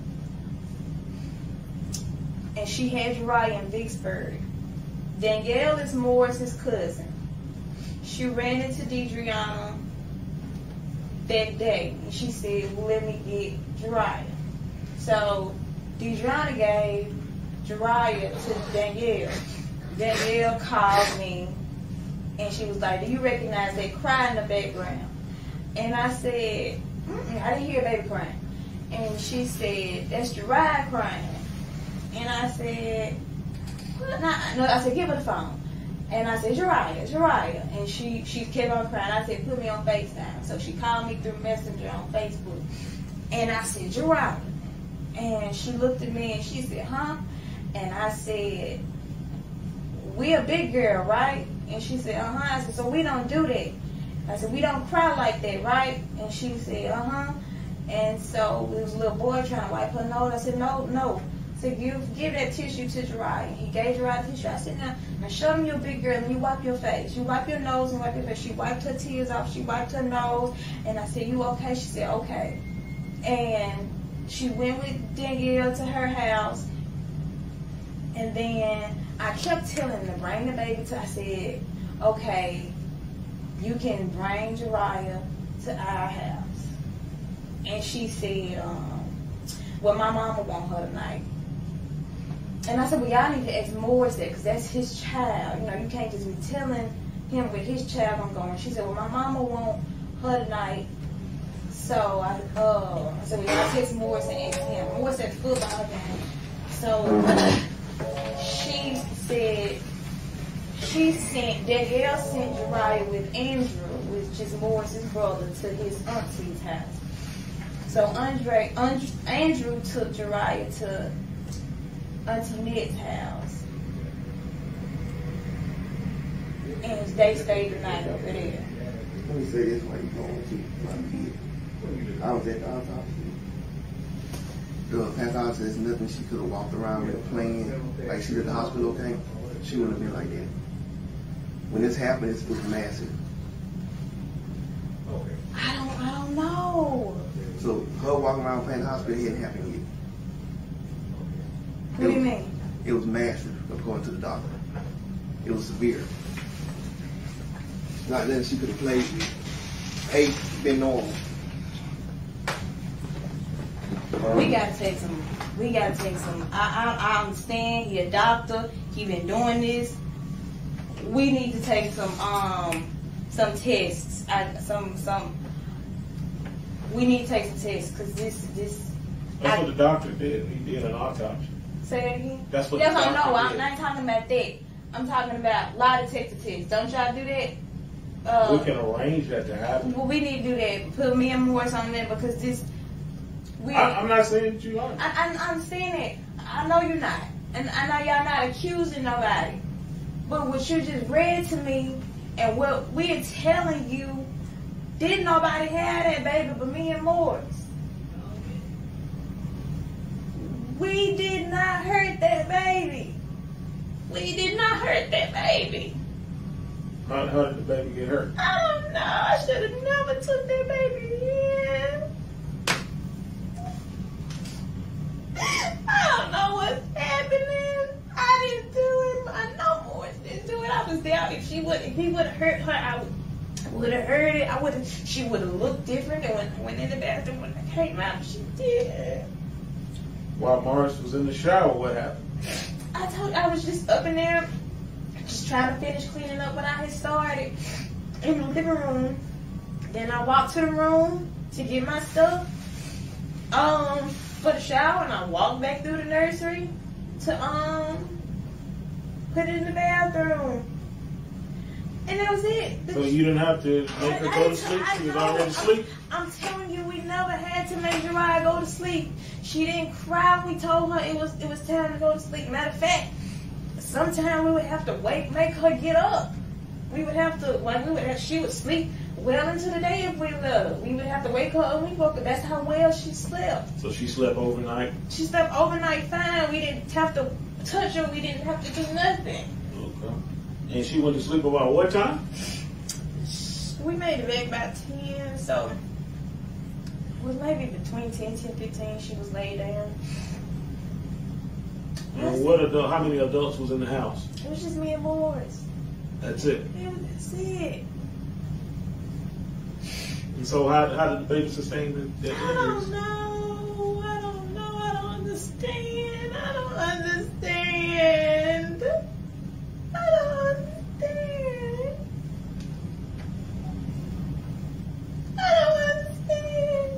and she had Jurayah in Vicksburg. Danielle is Morris's cousin. She ran into Deidreana that day and she said, let me get Jurayah. So Deidreana gave Jurayah to Danielle. Danielle called me, and she was like, do you recognize that cry in the background? And I said, mm-mm, I didn't hear baby crying. And she said, that's Jurayah crying. And I said, well, nah. No, I said, give her the phone. And I said, Jurayah, Jurayah. And she, she kept on crying. I said, put me on FaceTime. So she called me through Messenger on Facebook. And I said, Jurayah. And she looked at me and she said, huh? And I said, we a big girl, right? And she said, uh-huh. I said, so we don't do that. I said, we don't cry like that, right? And she said, uh-huh. And so there was a little boy trying to wipe her nose. I said, no, no. I said, give, give that tissue to Jurayah. He gave Jurayah the tissue. I said, now, now show him you're a big girl and you wipe your face. You wipe your nose and wipe your face. She wiped her tears off. She wiped her nose. And I said, you okay? She said, okay. And She went with Danielle to her house, and then I kept telling her to bring the baby to, I said, okay, you can bring Jurayah to our house. And she said, um, well, my mama want her tonight. And I said, well, y'all need to ask Morris that, because that's his child. You know, you can't just be telling him with his child I'm going. She said, well, my mama want her tonight. So I, uh, I said, well, y'all text Morris and ask him. Morris at football game. So she said, she sent, Danielle sent Jurayah with Andrew, which is Morris's brother, to his auntie's house. So Andre, Andre, Andrew took Jurayah to Auntie Nick's house, and they stayed the night over there. Let me say this while you're going to. I was at the aunt's house. The pathologist says nothing. She could have walked around with a plan, like she did the hospital thing. She wouldn't have been like that. When this happened, it was massive. Okay. I don't, I don't know. So her walking around playing the hospital, it hadn't happened yet. What do you mean? It was massive, according to the doctor. It was severe. Not that she could have played eight, been normal. We gotta take some. We gotta take some. I, I, I understand you're a doctor. He been doing this. We need to take some um some tests. I, some some. We need to take some tests because this this. That's I, what the doctor did. He did an autopsy. Say that again. That's what. Yes, I know. I'm not talking about that. I'm talking about lie detector tests. Don't y'all do that? Uh, we can arrange that to happen. Well, we need to do that. Put me and Morris on that because this. We, I, I'm not saying that you lying. I, I, I'm saying it. I know you're not. And I know y'all not accusing nobody. But what you just read to me and what we're telling you, didn't nobody have that baby but me and Morris. We did not hurt that baby. We did not hurt that baby. How, how did the baby get hurt? I don't know. I should have never took that baby in. I don't know what's happening. I didn't do it. I know Morris didn't do it. I was down. If she would, if he would have hurt her, I would have heard it. I would have. She would have looked different. And when I went in the bathroom, when I came out, she did. While Morris was in the shower, what happened? I told. I was just up in there, just trying to finish cleaning up what I had started in the living room. Then I walked to the room to get my stuff. Um. For the shower, and I walked back through the nursery to um put it in the bathroom, and that was it. The so you didn't have to make I, her go I, to sleep. I, she was already asleep. I'm, I'm telling you, we never had to make Jurayah go to sleep. She didn't cry. We told her it was it was time to go to sleep. Matter of fact, sometimes we would have to wake make her get up. We would have to like we would have, she would sleep well into the day if we loved. We would have to wake her up and we woke up. That's how well she slept. So she slept overnight? She slept overnight fine. We didn't have to touch her. We didn't have to do nothing. Okay. And she went to sleep about what time? We made it back about ten, so it was maybe between ten, ten fifteen she was laid down. And what adult, how many adults was in the house? It was just me and Morris. That's it? It was, that's it. And so how, how did the baby sustain that injury? I don't know. I don't know. I don't understand. I don't understand. I don't understand. I don't understand.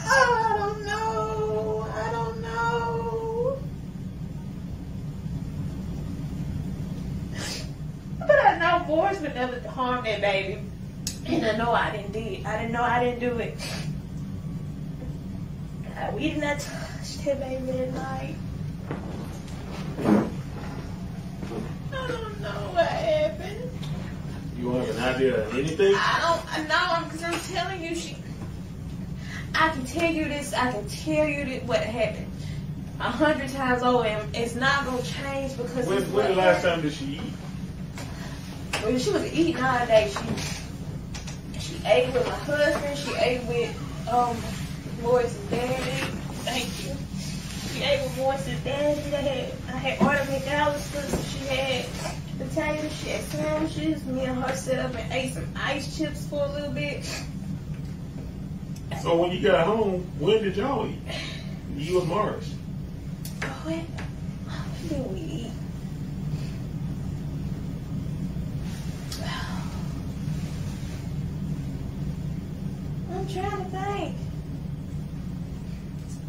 Oh, I don't know. I don't know. But I know Morris would never harm that baby. And I know I didn't did. I didn't know I didn't do it. Uh, we did not touch that baby at night. I don't know what happened. You don't have an idea of anything? I don't know, because I'm telling you, she. I can tell you this. I can tell you this, what happened a hundred times over, and it's not going to change because. When, when the last time did she eat? Well, she was eating all day. She, she ate with my husband. She ate with um, Morris and Daddy. Thank you. She ate with Morris and Daddy. I had, I had ordered McDonald's because she had potatoes. She had sandwiches. Me and her set up and ate some ice chips for a little bit. So when you got home, when did y'all eat? You and Morris? When, when did we eat? I'm trying to think.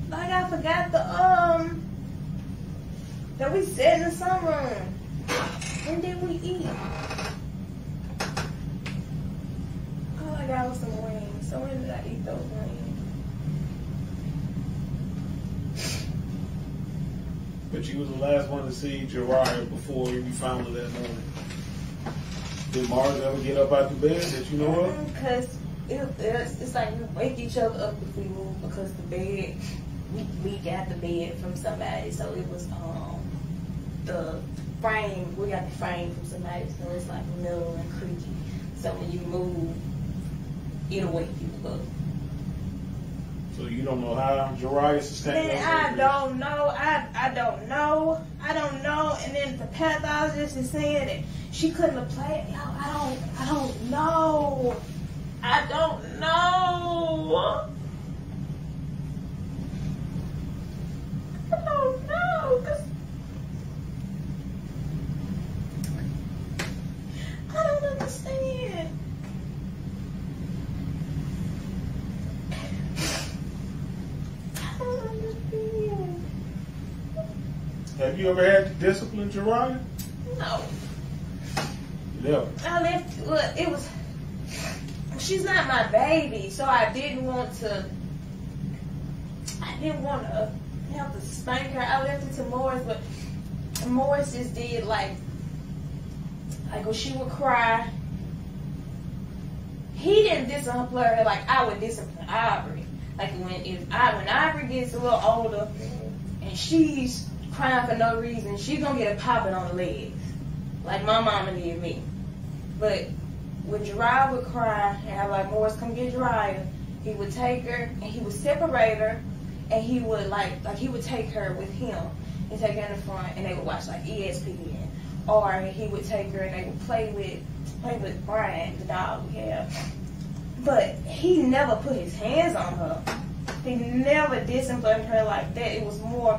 Like I forgot the um that we sat in the sunroom. When did we eat? All I got was some wings. So when did I eat those wings? But you was the last one to see Jurayah before you found her that morning. Did Mars ever get up out the bed that you know of? Because It, it's, it's like we wake each other up if we move, because the bed, we, we got the bed from somebody, so it was um the frame, we got the frame from somebody, so it's like little and creaky, so when you move, it'll wake you up. So you don't know how Jurayah sustained that? I don't know, I, I don't know, I don't know, and then the pathologist is saying that she couldn't apply it. I don't, I don't know. I don't know. I don't know. Cause I don't understand. I don't understand. Have you ever had to discipline Jurayah? No. Never. I left. Well, it was. She's not my baby, so I didn't want to, I didn't want to have to spank her. I left it to Morris, but Morris just did like, like when she would cry, he didn't discipline her like I would discipline Aubrey. Like when, if I, when Aubrey gets a little older and she's crying for no reason, she's going to get a popping on the leg, like my mama did me. But when Jurayah would cry, and I like, Morris, come get Jurayah, he would take her, and he would separate her, and he would, like, like he would take her with him, and take her in the front, and they would watch, like, E S P N. Or he would take her, and they would play with, play with Brian, the dog we have. But he never put his hands on her. He never disciplined her like that. It was more,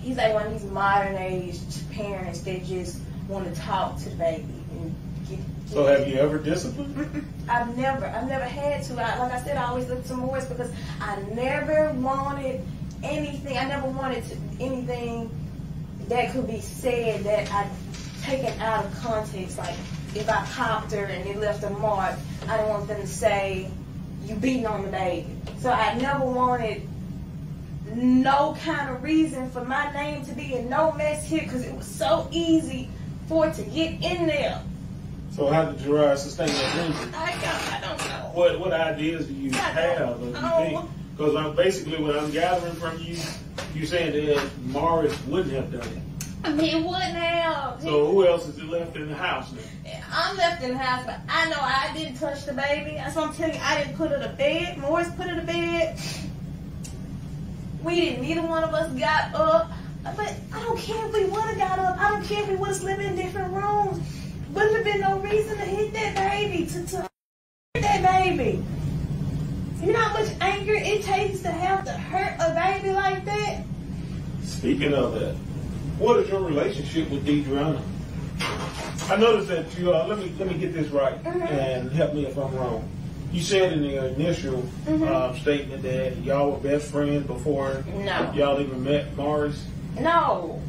he's like one of these modern-age parents that just want to talk to the baby. And Get, get so have you ever disciplined? I've never, I've never had to. I, like I said, I always looked to Morris because I never wanted anything. I never wanted to, anything that could be said that I taken out of context. Like if I popped her and it left a mark, I don't want them to say you beating on the baby. So I never wanted no kind of reason for my name to be in no mess here because it was so easy for it to get in there. So how did Jurayah sustain that injury? I don't, I don't know. What what ideas do you have or do you think? Because I'm basically what I'm gathering from you, you're saying that Morris wouldn't have done it. He wouldn't have. So who else is left in the house now? I'm left in the house, but I know I didn't touch the baby. That's what I'm telling you. I didn't put her to bed. Morris put her to bed. We didn't. Neither one of us got up. But I don't care if we would have got up. I don't care if we would have lived in different rooms. Wouldn't have been no reason to hit that baby, to, to hurt that baby. You know how much anger it takes to have to hurt a baby like that? Speaking of that, what is your relationship with Deidreana? I noticed that you, uh, let me let me get this right, mm-hmm. and help me if I'm wrong. You said in your initial mm-hmm. uh, statement that y'all were best friends before no. y'all even met Morris? No.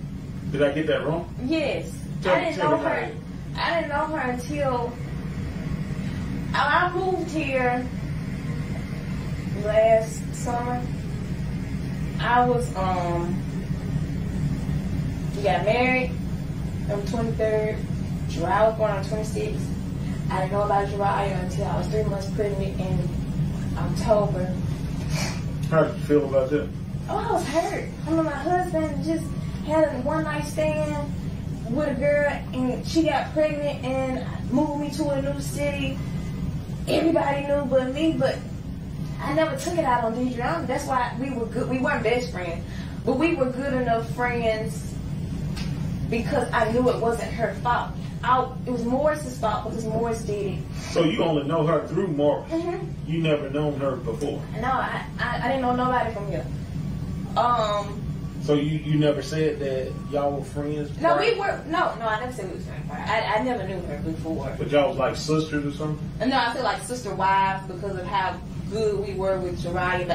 Did I get that wrong? Yes. Tell, I didn't know her. I didn't know her until I moved here last summer. I was, um, we got married on the twenty-third. Jurayah was born on the twenty-sixth. I didn't know about Jurayah until I was three months pregnant in October. How did you feel about that? Oh, I was hurt. I mean, my husband just had a one-night stand with a girl, and she got pregnant and moved me to a new city. everybody knew but me, but I never took it out on Deidreana. That's why we were good. We weren't best friends, but we were good enough friends because I knew it wasn't her fault. I, it was Morris's fault because Morris did it. So you only know her through Morris. Mm-hmm. You never known her before. No, I, I, I didn't know nobody from here. Um. So you, you never said that y'all were friends prior? No, we were. No, no, I never said we were friends prior. I, I never knew her before. But y'all was like sisters or something? No, I feel like sister wives because of how good we were with Jurayah.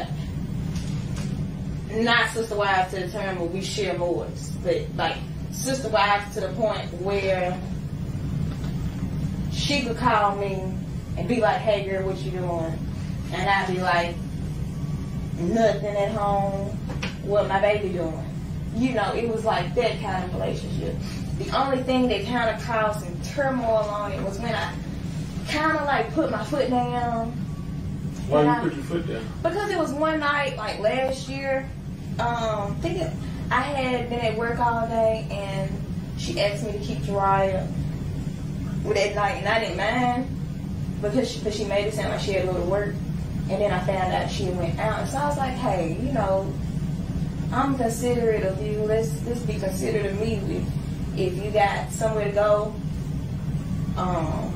But not sister wives to the term where we share boys, but like sister wives to the point where she could call me and be like, "Hey girl, what you doing?" And I'd be like, "Nothing at home. What my baby doing?" You know, it was like that kind of relationship. The only thing that kind of caused some turmoil on it was when I kind of like put my foot down. Why you I, put your foot down? Because it was one night, like last year, um, I think it, I had been at work all day and she asked me to keep Jurayah with that night, and I didn't mind because she, but she made it sound like she had to go to work. And then I found out she went out, and so I was like, "Hey, you know, I'm considerate of you. Let's, let's be considerate of me. If, if you got somewhere to go, um,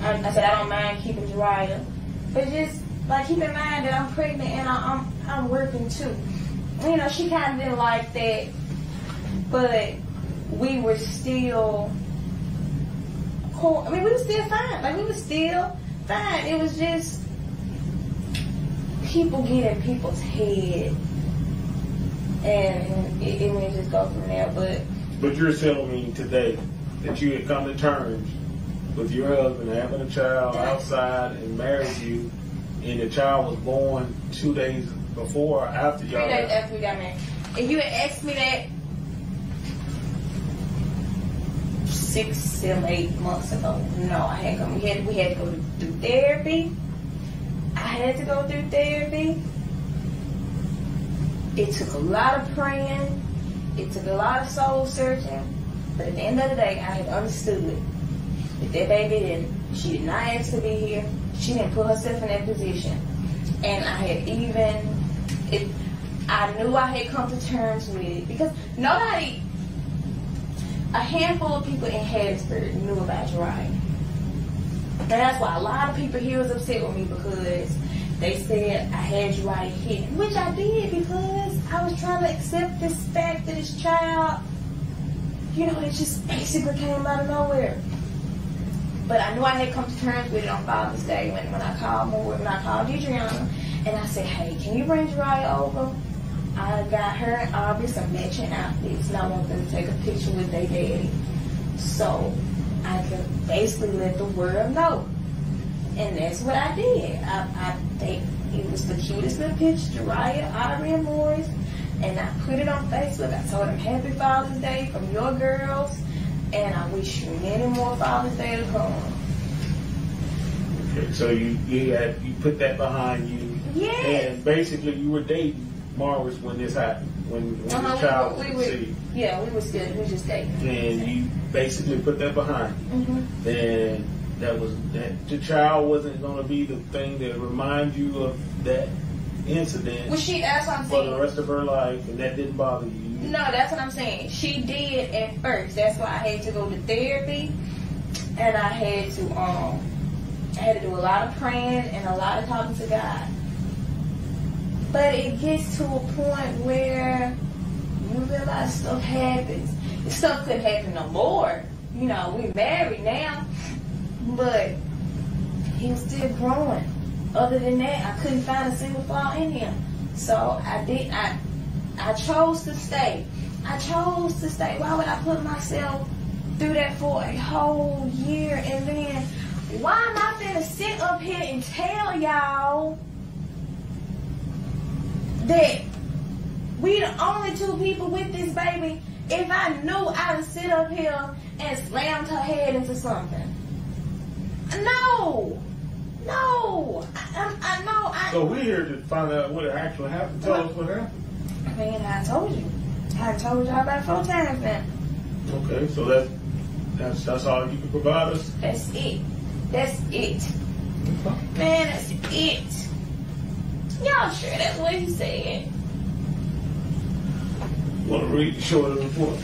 I, I said I don't mind keeping Jurayah, but just like keep in mind that I'm pregnant and I, I'm I'm working too." You know, she kind of didn't like that, but we were still cool. I mean, we were still fine. Like we were still fine. It was just, people get in people's head, and it, it may just go from there. But but you're telling me today that you had come to terms with your husband having a child outside and married you, and the child was born two days before or after y'all? Three days after we got married. If you had asked me that six, seven, eight months ago, no, I had come. We had we had to go through therapy. I had to go through therapy. It took a lot of praying. It took a lot of soul searching. But at the end of the day, I had understood that that baby didn't, she did not ask to be here. She didn't put herself in that position. And I had even, it, I knew I had come to terms with it because nobody, a handful of people in Hattiesburg knew about Jurayah. And that's why a lot of people here was upset with me because they said I had Jurayah hit, which I did because I was trying to accept this fact that this child, you know, it just basically came out of nowhere. But I knew I had come to terms with it on Father's Day when, when I called Moore, when I called Deidreana, and I said, "Hey, can you bring Jurayah over? I got her and Aubrey some matching outfits, and I want them to take a picture with their daddy. So I could basically let the world know." And that's what I did. I, I think it was the cutest little picture, Jurayah, Aubrey, and Morris. And I put it on Facebook. I told them, "Happy Father's Day from your girls. And I wish you many more Father's Day to come." Okay, so you you, had, you put that behind you. Yes. And basically you were dating Morris when this happened, when, when uh-huh, this child we were, was conceived. We yeah, we were still, we were just dating. And you basically put that behind you. Mm-hmm. And that was, that the child wasn't going to be the thing that remind you of that incident well, she, that's what I'm for saying. The rest of her life, and that didn't bother you. No, that's what I'm saying. She did at first. That's why I had to go to therapy, and I had to, um, I had to do a lot of praying and a lot of talking to God. But it gets to a point where you realize stuff happens. Stuff could happen no more. You know, we married now, but he was still growing. Other than that, I couldn't find a single flaw in him. So I did. I I chose to stay. I chose to stay. Why would I put myself through that for a whole year? And then why am I finna sit up here and tell y'all that we the only two people with this baby? If I knew, I would sit up here and slammed her head into something. No, no, I, I, I know. I, so we're here to find out what actually happened. Tell us what happened. I mean, I told you. I told y'all about four times now. Okay, so that, that's that's all you can provide us? That's it. That's it. Man, that's it. Y'all sure that's what he said? Want to read the shorter report?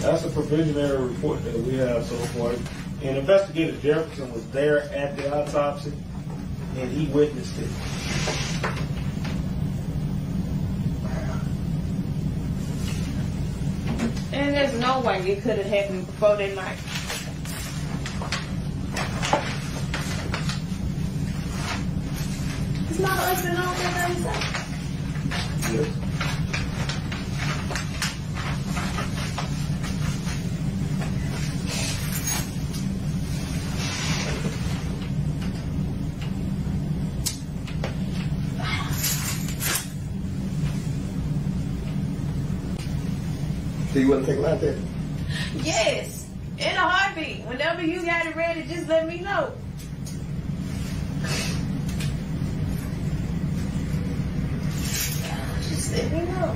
That's a preliminary report that we have so far. And Investigator Jefferson was there at the autopsy, and he witnessed it. And there's no way it could have happened before that night. It's not us and all that night. Yes. You want to take a lap there? Yes, in a heartbeat. Whenever you got it ready, just let me know. Just let me know.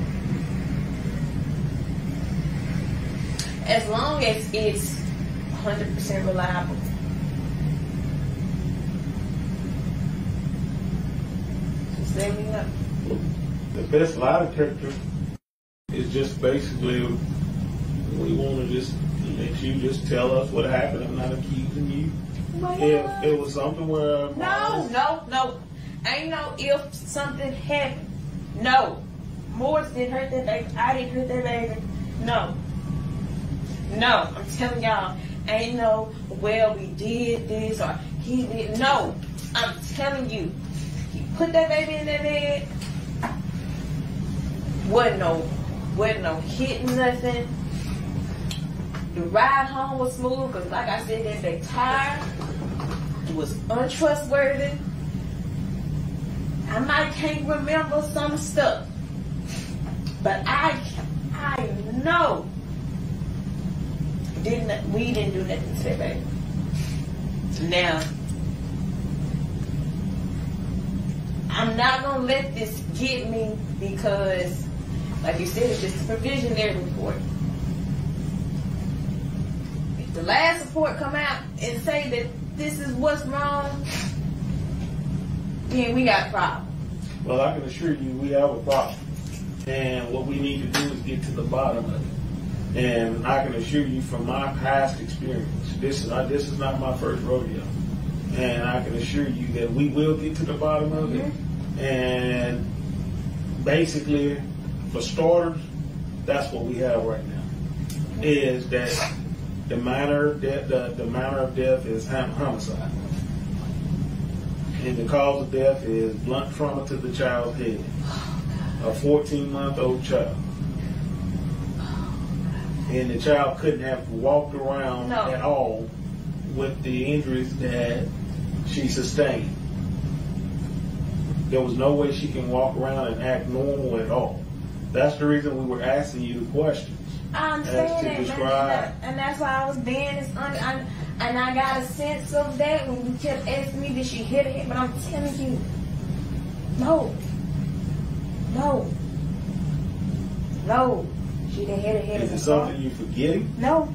As long as it's one hundred percent reliable. Just let me know. The best lie detector. It's just basically, we want to just let you just tell us what happened. I'm not accusing you. Well, if it was something where... No, no, no. Ain't no if something happened. No. Morris didn't hurt that baby. I didn't hurt that baby. No. No. I'm telling y'all, ain't no, well, we did this or he did. No. I'm telling you, he put that baby in that bed. Wasn't no... Wasn't no hitting nothing. The ride home was smooth because, like I said, that they tired. It was untrustworthy. I might can't remember some stuff, but I, I know. Didn't we didn't do nothing to that baby. Now, I'm not gonna let this get me because. Like you said, it's just a provisionary report. If the last report come out and say that this is what's wrong, then we got a problem. Well, I can assure you we have a problem. And what we need to do is get to the bottom of it. And I can assure you from my past experience, this is not, this is not my first rodeo. And I can assure you that we will get to the bottom of it. Mm-hmm. And basically... For starters, that's what we have right now. Is that the manner that the, the manner of death is homicide, and the cause of death is blunt trauma to the child's head, a fourteen-month-old child, and the child couldn't have walked around no. at all with the injuries that she sustained. There was no way she can walk around and act normal at all. That's the reason we were asking you the questions. I'm saying that, describe... and that's why I was being as un. I'm, and I got a sense of that when you kept asking me, did she hit it? But I'm telling you, no, no, no, she didn't hit it. Hit Is it something you forgetting? No.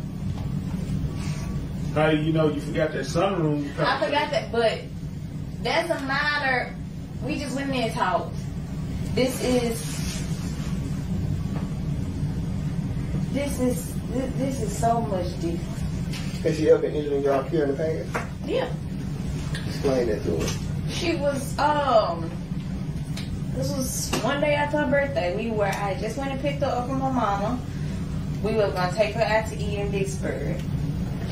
How do you know you forgot that sunroom? I forgot that, but that's a minor. We just went in and talked. This is. This is this, this is so much different. Has she ever been injured in your care in the past? Yeah. Explain that to us. She was um. This was one day after her birthday. We were I just went and picked her up from her mama. We were gonna take her out to eat in Vicksburg.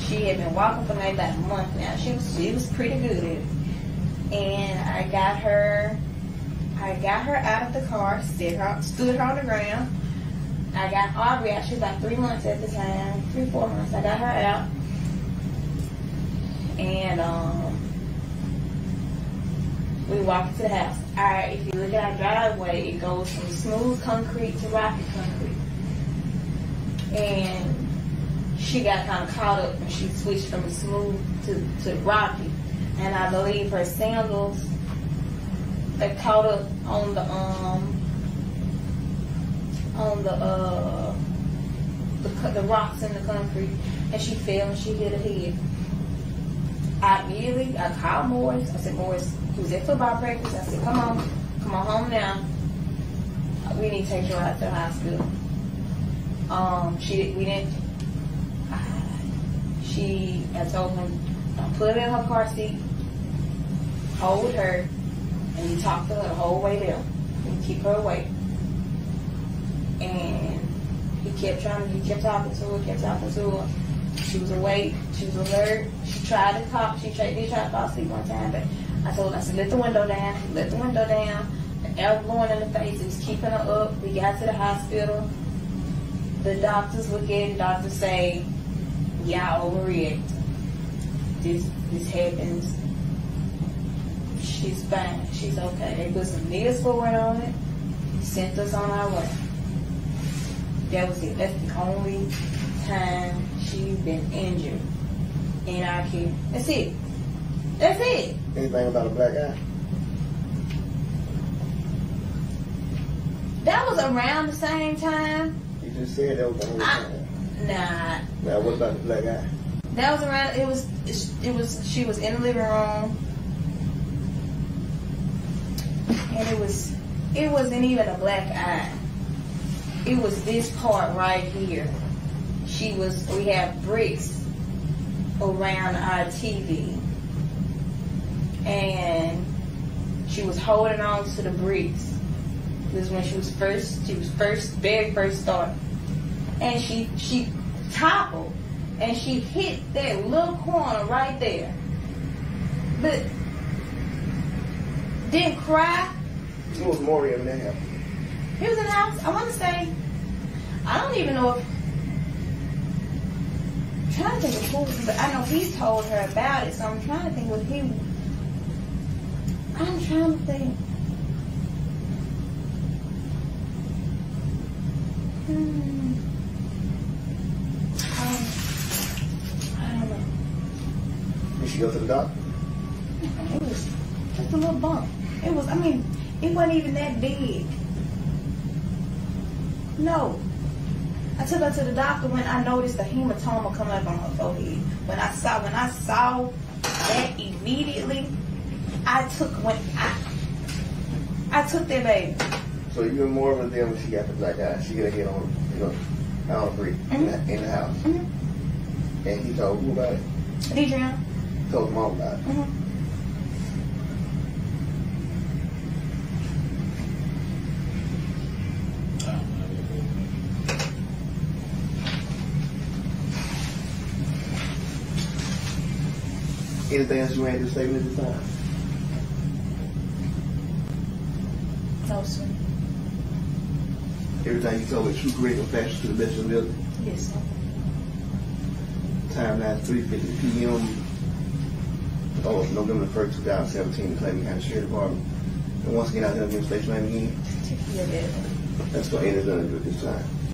She had been walking for maybe about a month now. She was she was pretty good, and I got her. I got her out of the car. Stood her stood her on the ground. I got Aubrey out. She was like three months at the time, three, four months. I got her out. And um, we walked to the house. All right, if you look at our driveway, it goes from smooth concrete to rocky concrete. And she got kind of caught up and she switched from smooth to, to rocky. And I believe her sandals, they caught up on the, um, on the, uh, the the rocks in the concrete, and she fell and she hit her head. I immediately, I called Morris. I said, Morris, he was at football practice. I said, come on, come on home now. We need to take you out to the hospital. Um, she, we didn't, she, I told him, I put her in her car seat, hold her, and you talk to her the whole way there, and keep her awake. And he kept trying, he kept talking to her, kept talking to her. She was awake, she was alert, she tried to talk, she tried, did try to fall asleep one time, but I told her, I said, let the window down, let the window down. The air blowing in the face, it was keeping her up. We got to the hospital. The doctors look at it, doctors say, yeah, overreact. This, this happens. She's fine, she's okay. They put some needles forward on it, sent us on our way. That was it, that's the only time she's been injured in our care. That's it, that's it. Anything about a black eye? That was around the same time. You just said that was the whole time. Nah. Now what about the black eye? That was around, it was, it was, she was in the living room. And it was, it wasn't even a black eye. It was this part right here. She was, we have bricks around our T V. And she was holding on to the bricks. This is when she was first, she was first, very first started. And she, she toppled. And she hit that little corner right there. But didn't cry. Who was Maury in there? He was in the house, I want to say, I don't even know if, I'm trying to think of who was, but I know he told her about it, so I'm trying to think what he, I'm trying to think. Hmm. I don't, I don't know. Did she go to the doctor? It was just a little bump. It was, I mean, it wasn't even that big. No. I took her to the doctor when I noticed the hematoma coming up on her forehead. When I saw, when I saw that immediately, I took, when I, I took that baby. So you and Morris were there when she got the black eye. She got to get on, you know, Aubrey mm-hmm. in, in the house. Mm-hmm. And he told who about it? Deidreana. Told Mom about it. Mm-hmm. Anything else you had to say with the time? No, sir. Everything you told is true, great, and factual to the best of your ability? Yes, sir. Time now is three fifty p m Oh, November first, two thousand seventeen, the Clayton County Sheriff Department. And once again, I'll have you state your name again. That's what Anna's going to do at this time.